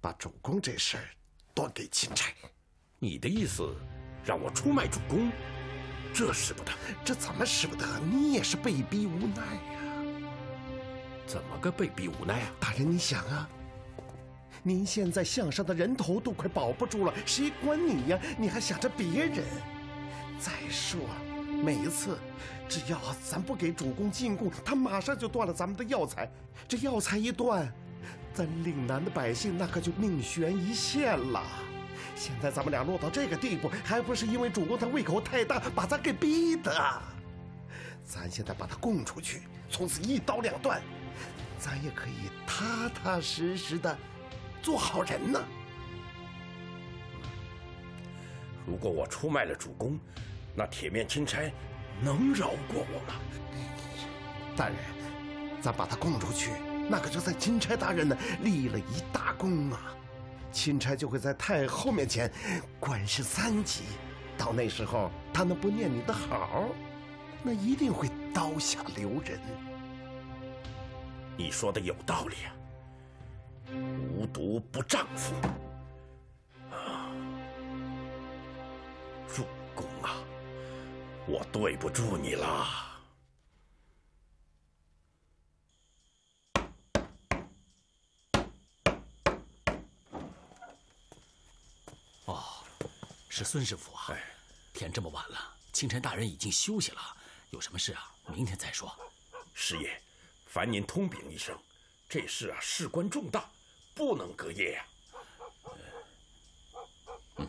把主公这事儿端给钦差。你的意思，让我出卖主公？这使不得，这怎么使不得？你也是被逼无奈呀。怎么个被逼无奈啊？大人，你想啊，您现在项上的人头都快保不住了，谁管你呀？你还想着别人？再说。 每一次，只要咱不给主公进贡，他马上就断了咱们的药材。这药材一断，咱岭南的百姓那可就命悬一线了。现在咱们俩落到这个地步，还不是因为主公他胃口太大，把咱给逼的？咱现在把他供出去，从此一刀两断，咱也可以踏踏实实的做好人呢。如果我出卖了主公， 那铁面钦差能饶过我吗？大人，咱把他供出去，那可就在钦差大人呢立了一大功啊！钦差就会在太后面前官升3级，到那时候他能不念你的好，那一定会刀下留人。你说的有道理啊，无毒不丈夫啊，主公啊！ 我对不住你了，哦，是孙师傅啊！哎，天这么晚了，钦差大人已经休息了，有什么事啊？明天再说。师爷，烦您通禀一声，这事啊事关重大，不能隔夜呀。嗯，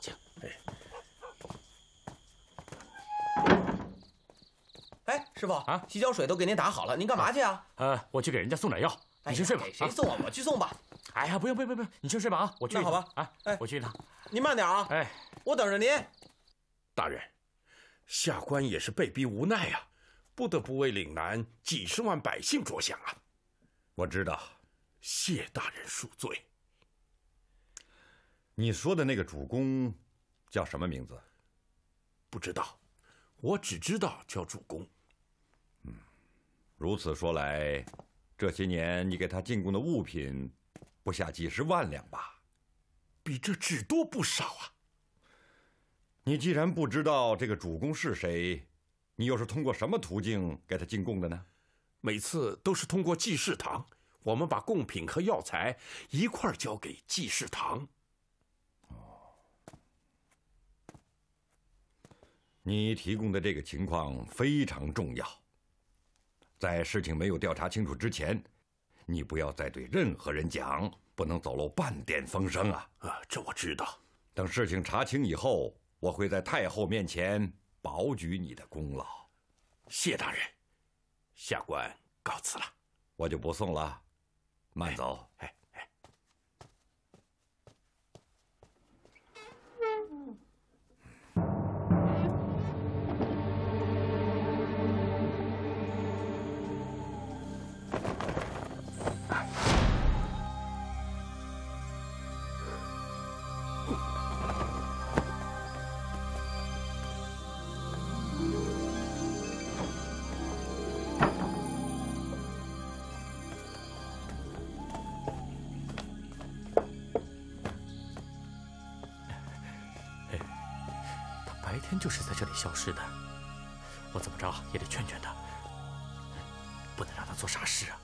请。哎。 哎，师傅啊，洗脚水都给您打好了，您干嘛去啊？我去给人家送点药，你去睡吧。谁送啊？我去送吧。哎呀，不用不用不用，你去睡吧啊，我去。那好吧，哎，我去一趟。您慢点啊，哎，我等着您。大人，下官也是被逼无奈啊，不得不为岭南几十万百姓着想啊。我知道，谢大人恕罪。你说的那个主公叫什么名字？不知道，我只知道叫主公。 如此说来，这些年你给他进贡的物品，不下几10万两吧？比这只多不少啊！你既然不知道这个主公是谁，你又是通过什么途径给他进贡的呢？每次都是通过祭祀堂，我们把贡品和药材一块儿交给祭祀堂。哦，你提供的这个情况非常重要。在事情没有调查清楚之前，你不要再对任何人讲，不能走漏半点风声啊！啊，这我知道。等事情查清以后，我会在太后面前保举你的功劳。谢大人，下官告辞了。我就不送了，慢走。哎。 就是在这里消失的，我怎么着也得劝劝他，不能让他做傻事啊！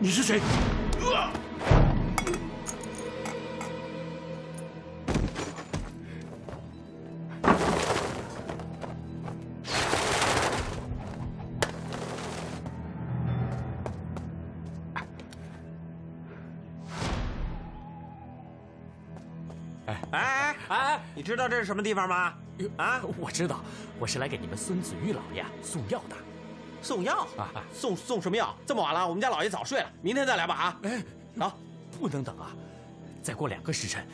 你是谁？哎，你知道这是什么地方吗？啊，我知道，我是来给你们孙子玉老爷送药的。 送药啊！送什么药？这么晚了，我们家老爷早睡了，明天再来吧啊！哎，好，不能等啊！再过2个时辰，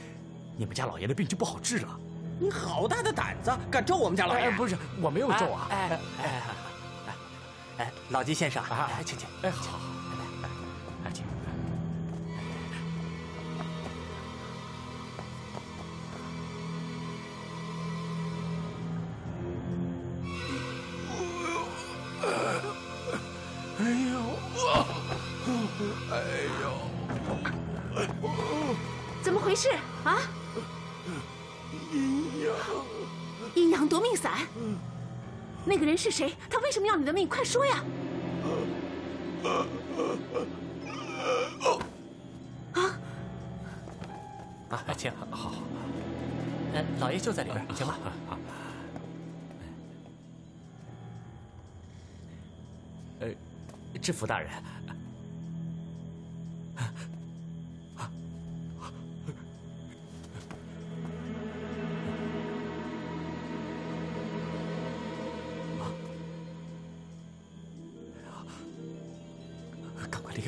你们家老爷的病就不好治了。你好大的胆子，敢咒我们家老爷？不是，我没有咒啊！哎，老吉先生，请请。哎，好，来，请。是谁？他为什么要你的命？快说呀！啊，请，好，好，老爷就在里边，行吧？知府大人，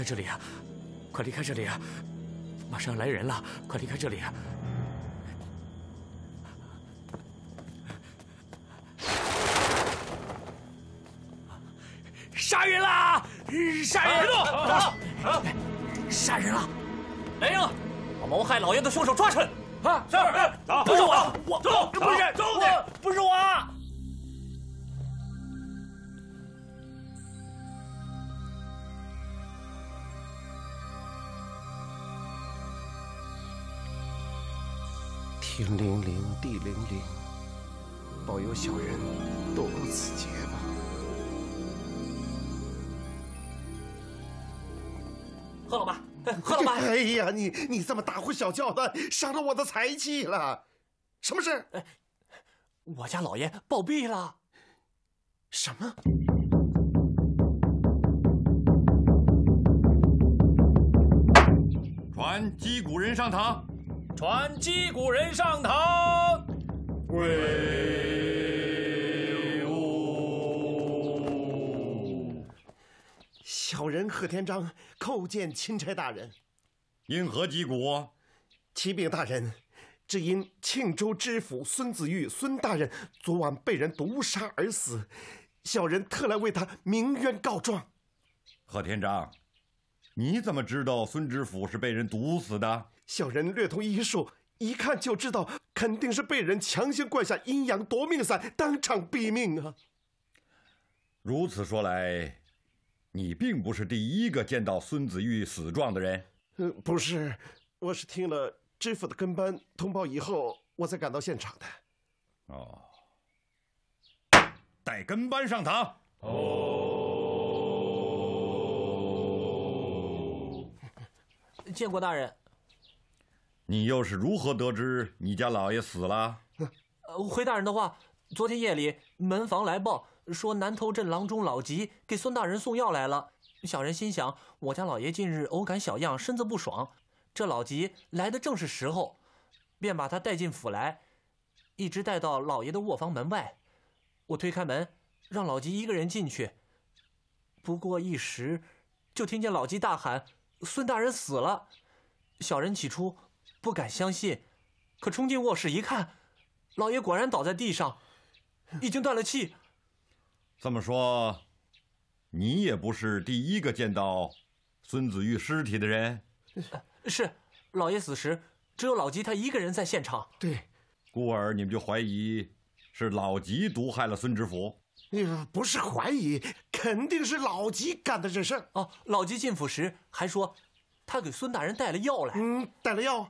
这里啊，快离开这里啊！马上要来人了，快离开这里啊！杀人了！杀人了！杀人了！来人！把谋害老爷的凶手抓起来！啊！是！不是我，走！这不是，走！不是我。 天灵灵，地灵灵，保佑小人躲过此劫吧。贺老板，贺老板！哎呀，你这么大呼小叫的，伤了我的财气了。什么事？我家老爷暴毙了。什么？ 传击鼓人上堂。 传击鼓人上堂，归伍。小人贺天章叩见钦差大人。因何击鼓？启禀大人，只因庆州知府孙子玉孙大人昨晚被人毒杀而死，小人特来为他鸣冤告状。贺天章，你怎么知道孙知府是被人毒死的？ 小人略通医术，一看就知道，肯定是被人强行灌下阴阳夺命散，当场毙命啊！如此说来，你并不是第一个见到孙子玉死状的人。不是，我是听了知府的跟班通报以后，我才赶到现场的。哦，带跟班上堂。哦，见过大人。你又是如何得知你家老爷死了？回大人的话，昨天夜里门房来报。 说南头镇郎中老吉给孙大人送药来了，小人心想，我家老爷近日偶感小恙，身子不爽，这老吉来的正是时候，便把他带进府来，一直带到老爷的卧房门外。我推开门，让老吉一个人进去。不过一时，就听见老吉大喊：“孙大人死了！”小人起初不敢相信，可冲进卧室一看，老爷果然倒在地上，已经断了气。 这么说，你也不是第一个见到孙子玉尸体的人。是，老爷死时只有老吉他一个人在现场。对，故而你们就怀疑是老吉毒害了孙知府。不是怀疑，肯定是老吉干的这事儿。哦，老吉进府时还说，他给孙大人带了药来。带了药。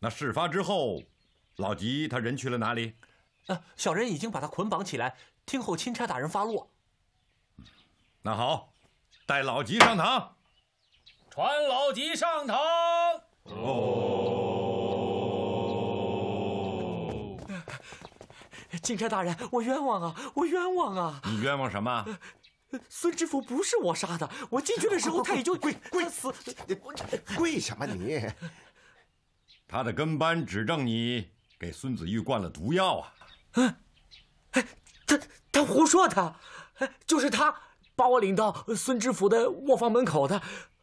那事发之后，老吉他人去了哪里？ 小人已经把他捆绑起来，听候钦差大人发落。那好，带老吉上堂。传老吉上堂。哦，钦差大人，我冤枉啊！我冤枉啊！你冤枉什么？孙知府不是我杀的，我进去的时候他已经跪死，跪什么你？他的跟班指证你给孙子玉灌了毒药啊！ 哎，他胡说他，就是他把我领到孙知府的卧房门口的。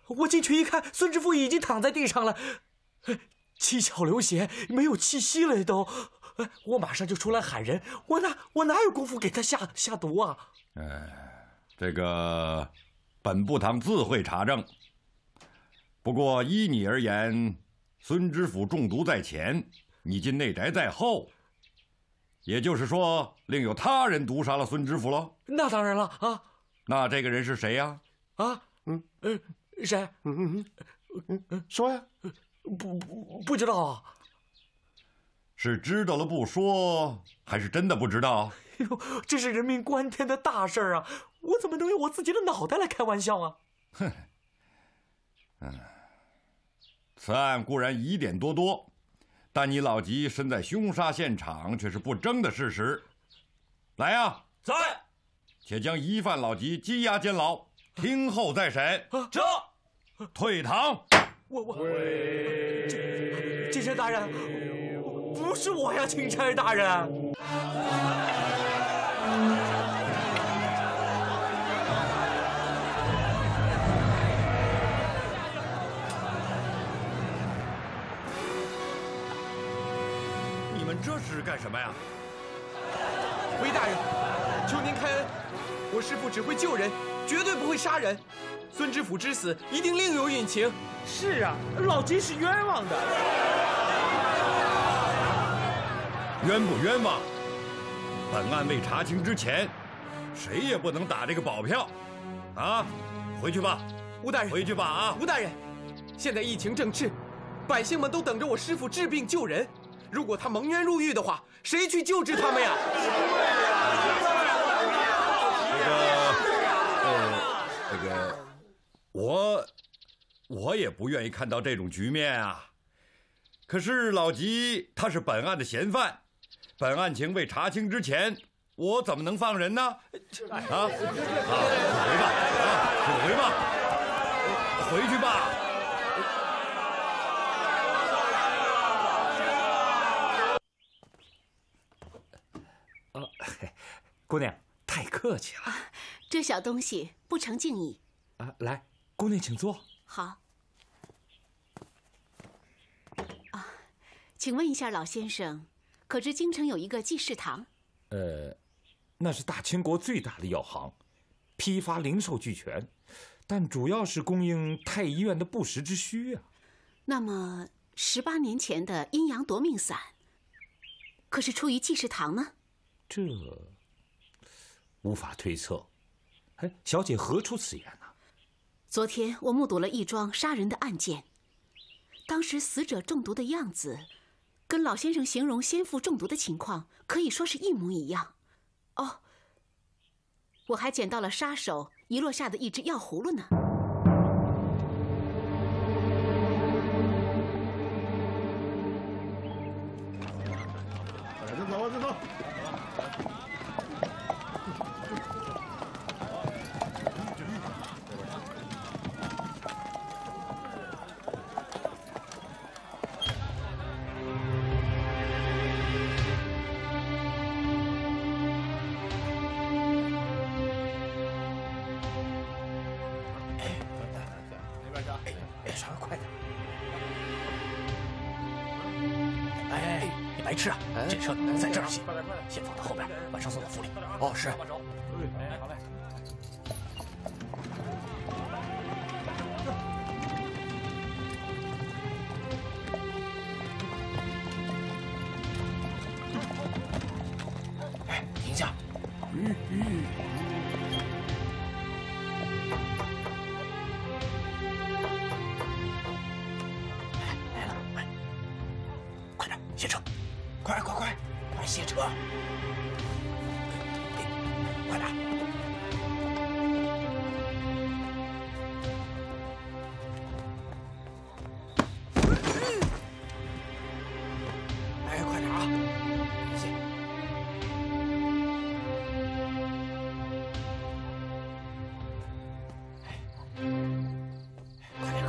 我进去一看，孙知府已经躺在地上了，七窍流血，没有气息了都。我马上就出来喊人，我哪有功夫给他下毒啊？这个本部堂自会查证。不过依你而言，孙知府中毒在前，你进内宅在后。 也就是说，另有他人毒杀了孙知府喽？那当然了啊！那这个人是谁呀？啊，谁？说呀！不知道啊。是知道了不说，还是真的不知道？哎呦，这是人命关天的大事啊！我怎么能用我自己的脑袋来开玩笑啊？哼。此案固然疑点多多。 但你老吉身在凶杀现场，却是不争的事实。来呀，在，且将疑犯老吉羁押监牢，听候再审。这，退堂。我，钦差大人，不是我呀，钦差大人。 这是干什么呀？韦大人，求您开恩，我师父只会救人，绝对不会杀人。孙知府之死一定另有隐情。是啊，老吉是冤枉的。冤不冤枉？本案未查清之前，谁也不能打这个保票。啊，回去吧，吴大人。回去吧啊，吴大人。现在疫情正炽，百姓们都等着我师父治病救人。 如果他蒙冤入狱的话，谁去救治他们呀？这个，我也不愿意看到这种局面啊。可是老吉他是本案的嫌犯，本案情未查清之前，我怎么能放人呢？啊，回去吧。 姑娘，太客气了。这小东西不成敬意。啊，来，姑娘请坐。好。啊，请问一下老先生，可知京城有一个济世堂？那是大清国最大的药行，批发零售俱全，但主要是供应太医院的不时之需啊。那么，18年前的阴阳夺命散，可是出于济世堂呢？这。 无法推测，哎，小姐何出此言呢？昨天我目睹了一桩杀人的案件，当时死者中毒的样子，跟老先生形容先父中毒的情况可以说是一模一样。哦，我还捡到了杀手遗落下的一只药葫芦呢。 先放到后边，晚上送到府里。哦，是。哎，好嘞。哎，停下。来了，哎，快点，歇车，快！ 卸车，快点！哎，快点啊！谢。快点！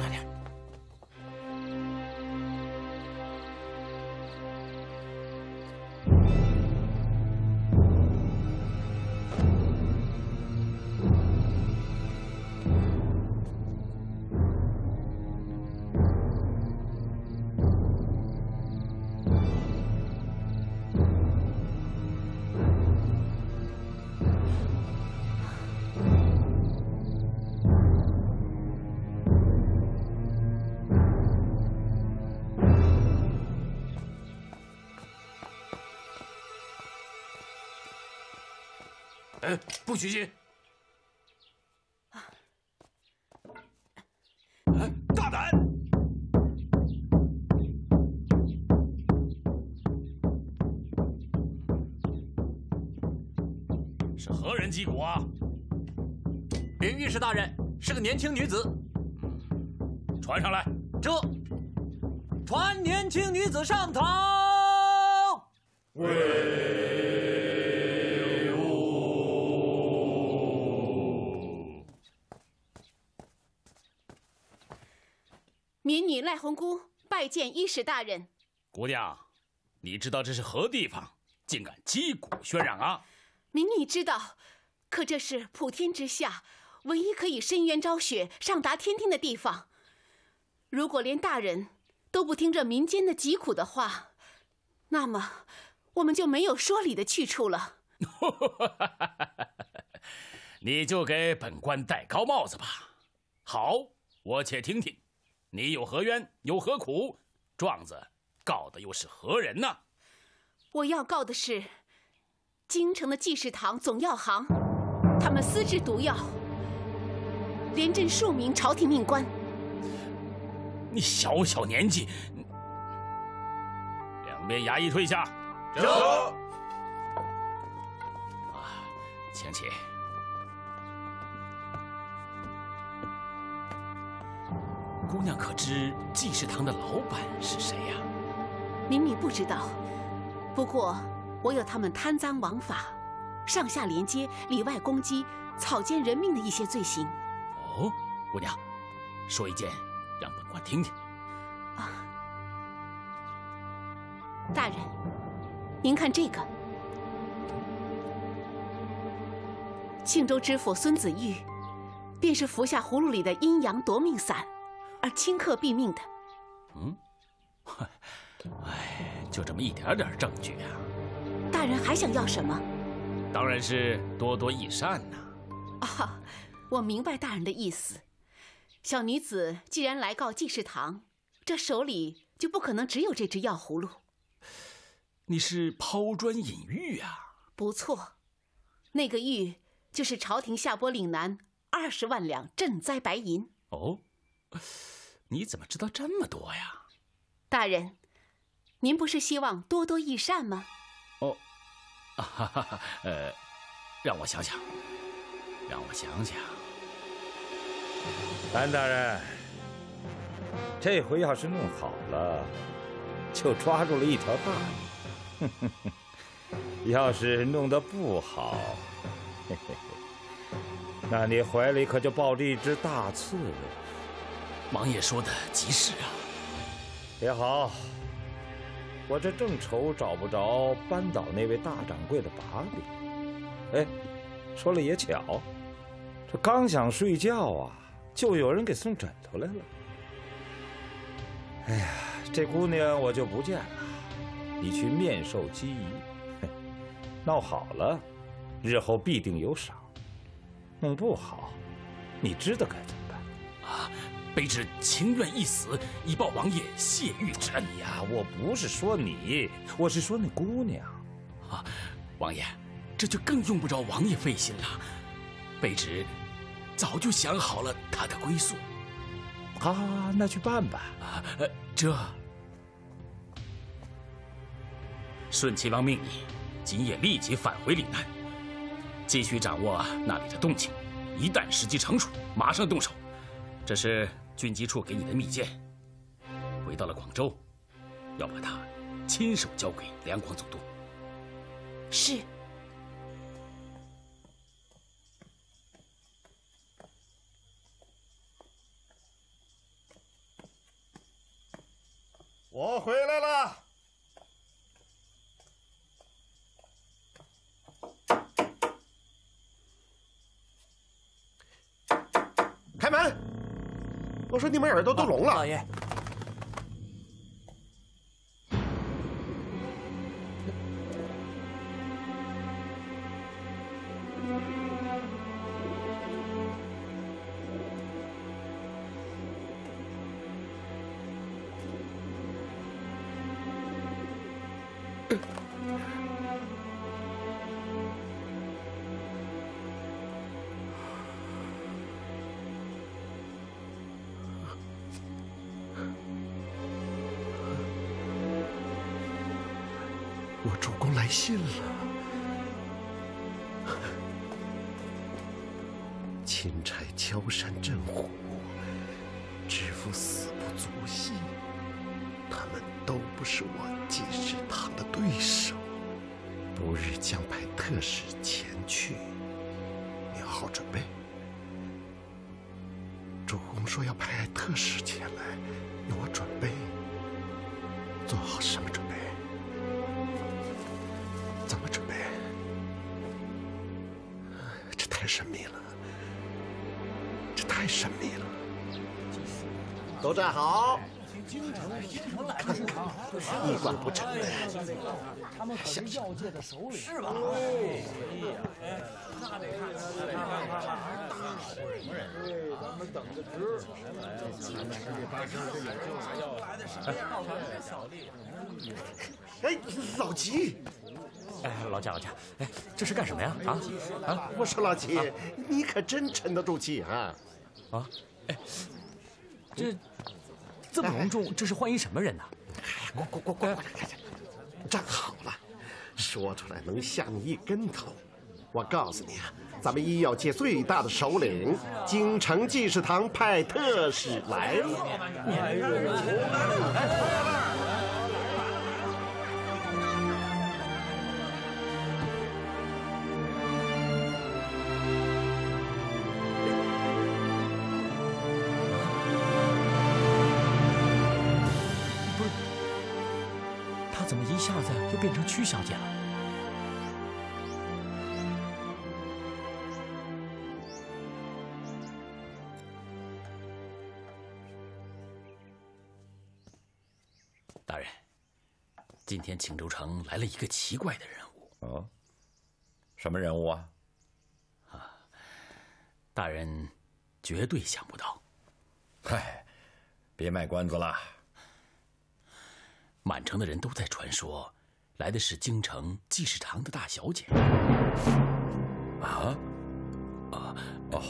哎，不许进！哎，大胆！是何人击鼓啊？禀御史大人，是个年轻女子。传上来。这，传年轻女子上堂。喂。 民女赖红姑拜见御史大人。姑娘，你知道这是何地方？竟敢击鼓喧嚷啊！民女知道，可这是普天之下唯一可以伸冤昭雪、上达天庭的地方。如果连大人都不听这民间的疾苦的话，那么我们就没有说理的去处了。你就给本官戴高帽子吧。好，我且听听。 你有何冤？有何苦？状子告的又是何人呢？我要告的是京城的济世堂总药行，他们私制毒药，连镇数名朝廷命官。你小小年纪，两边衙役退下。是。啊，请起。 姑娘可知济世堂的老板是谁呀？民女不知道，不过我有他们贪赃枉法、上下连接、里外攻击、草菅人命的一些罪行。哦，姑娘，说一件，让本官听听。啊，大人，您看这个，庆州知府孙子玉，便是服下葫芦里的阴阳夺命散。 而顷刻毙命的，嗯，哎，就这么一点点证据啊！大人还想要什么？当然是多多益善呐！啊，我明白大人的意思。小女子既然来告济世堂，这手里就不可能只有这只药葫芦。你是抛砖引玉啊！不错，那个玉就是朝廷下拨岭南20万两赈灾白银。哦，你怎么知道这么多呀？大人，您不是希望多多益善吗？哦，哈哈，让我想想，让我想想。蓝大人，这回要是弄好了，就抓住了一条大鱼。哼哼，要是弄得不好，嘿嘿嘿，那你怀里可就抱着一只大刺了。王爷说的极是啊。也好，我这正愁找不着扳倒那位大掌柜的把柄。哎，说了也巧，这刚想睡觉啊，就有人给送枕头来了。哎呀，这姑娘我就不见了，你去面授机宜。 闹好了，日后必定有赏；弄不好，你知道该怎么办啊！卑职情愿一死，以报王爷谢玉之恩。哎呀，我不是说你，我是说那姑娘。啊，王爷，这就更用不着王爷费心了。卑职早就想好了她的归宿。啊，那去办吧。啊，这顺齐王命你。 今夜立即返回岭南，继续掌握那里的动静。一旦时机成熟，马上动手。这是军机处给你的密件。回到了广州，要把它亲手交给两广总督。是。我回来了。 开门！我说你们耳朵都聋了。老爷，我主公来信了，钦差敲山震虎，知府死不足惜，他们都不是我金石堂的对手。不日将派特使前去，你要好准备。主公说要派特使前来，要我准备，做好什么准备？ 怎么准备？这太神秘了，这太神秘了。都站好！看看，一管不成的，想想是吧？那得看，那得看。 咱们等着吃，哎，老齐，哎，老贾，老贾，哎，这是干什么呀？啊啊！我说老齐，你可真沉得住气啊！啊，哎，这么隆重，这是欢迎什么人呢？滚！站好了，说出来能吓你一跟头。 我告诉你啊，咱们医药界最大的首领，京城济世堂派特使来了。不是，她怎么一下子就变成屈小姐了？ 今天青州城来了一个奇怪的人物。哦，什么人物啊？啊，大人绝对想不到。嗨，别卖关子了。满城的人都在传说，来的是京城济世堂的大小姐。啊，啊，哦，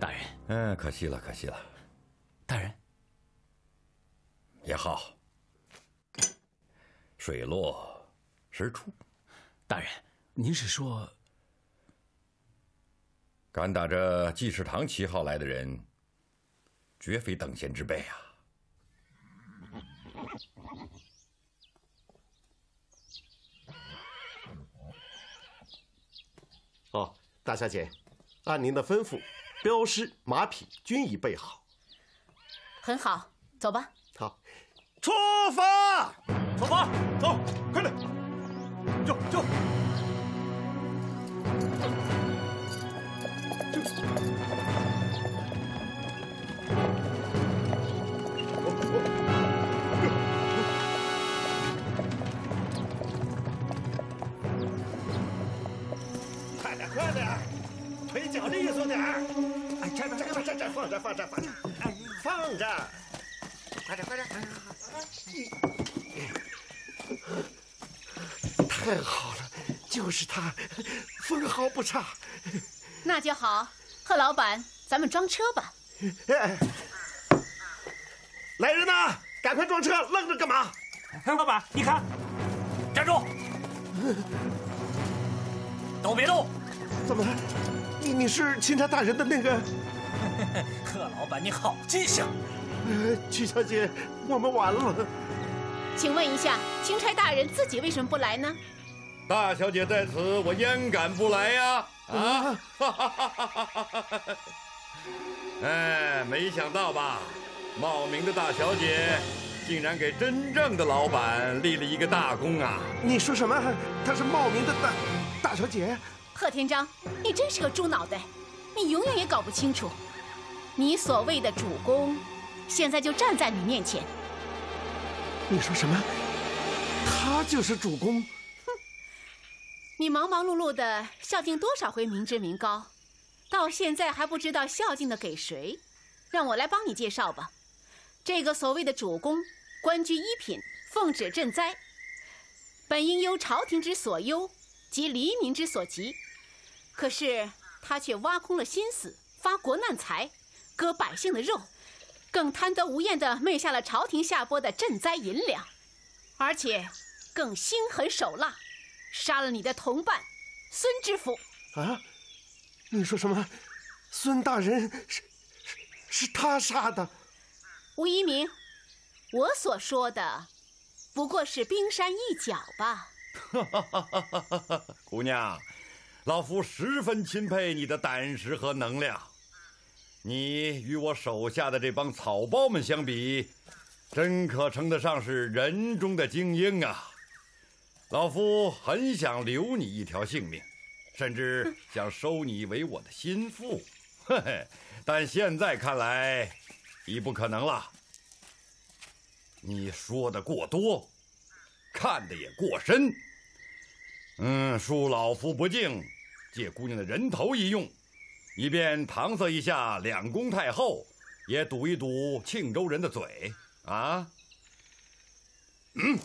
大人。嗯，可惜了，可惜了。大人，也好。水落石出。大人，您是说？ 敢打着济世堂旗号来的人，绝非等闲之辈啊！哦，大小姐，按您的吩咐，镖师、马匹均已备好。很好，走吧。好，出发！出发！走，快点！就。 快点，快点，腿脚利索点儿！哎，站，放着，哎，放着，快点！太好了，就是他，分毫不差。那就好。 贺老板，咱们装车吧。来人呐，赶快装车，愣着干嘛？哎，老板，你看，站住！都别动！怎么了？你是钦差大人的那个？贺老板，你好记性。曲小姐，我们完了。请问一下，钦差大人自己为什么不来呢？大小姐在此，我焉敢不来呀？ 啊，哎，没想到吧？冒名的大小姐，竟然给真正的老板立了一个大功啊！你说什么？她是冒名的大小姐？贺天章，你真是个猪脑袋，你永远也搞不清楚。你所谓的主公，现在就站在你面前。你说什么？他就是主公？ 你忙忙碌碌的孝敬多少回民脂民膏，到现在还不知道孝敬的给谁，让我来帮你介绍吧。这个所谓的主公，官居一品，奉旨赈灾，本应忧朝廷之所忧，及黎民之所急，可是他却挖空了心思，发国难财，割百姓的肉，更贪得无厌地昧下了朝廷下拨的赈灾银两，而且更心狠手辣。 杀了你的同伴，孙知府啊！你说什么？孙大人是他杀的？吴一鸣，我所说的不过是冰山一角吧。姑娘，老夫十分钦佩你的胆识和能量。你与我手下的这帮草包们相比，真可称得上是人中的精英啊！ 老夫很想留你一条性命，甚至想收你为我的心腹，嘿嘿，但现在看来已不可能了。你说的过多，看的也过深。嗯，恕老夫不敬，借姑娘的人头一用，以便搪塞一下两宫太后，也堵一堵庆州人的嘴啊。嗯。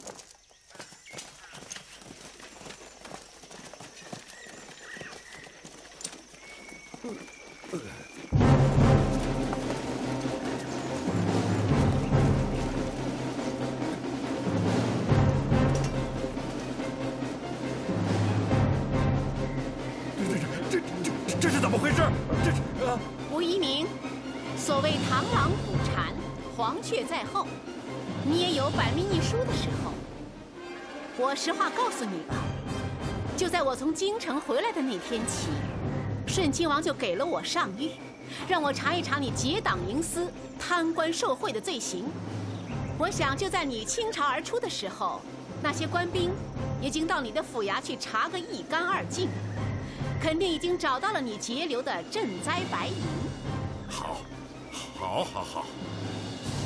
这是怎么回事？这是啊！吴一鸣，所谓螳螂捕蝉，黄雀在后，你也有百密一疏的时候。我实话告诉你吧，就在我从京城回来的那天起。 顺亲王就给了我上谕，让我查一查你结党营私、贪官受贿的罪行。我想就在你倾巢而出的时候，那些官兵已经到你的府衙去查个一干二净，肯定已经找到了你截留的赈灾白银。好，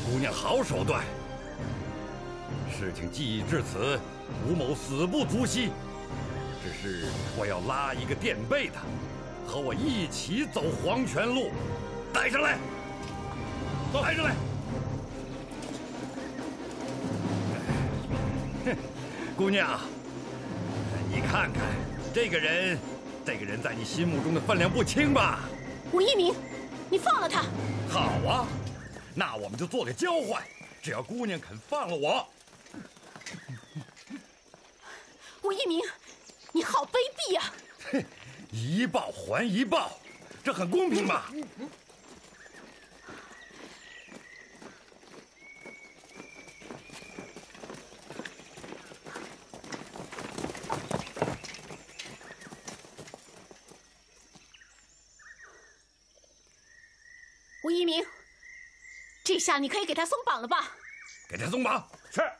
姑娘好手段。事情既已至此，吴某死不足惜。只是我要拉一个垫背的。 和我一起走黄泉路，带上来，带上来。姑娘，你看看这个人，这个人在你心目中的分量不轻吧？武一鸣，你放了他。好啊，那我们就做个交换，只要姑娘肯放了我。武一鸣，你好卑鄙呀！哼，一报还一报，这很公平吧？武一鸣，这下你可以给他松绑了吧？给他松绑，是。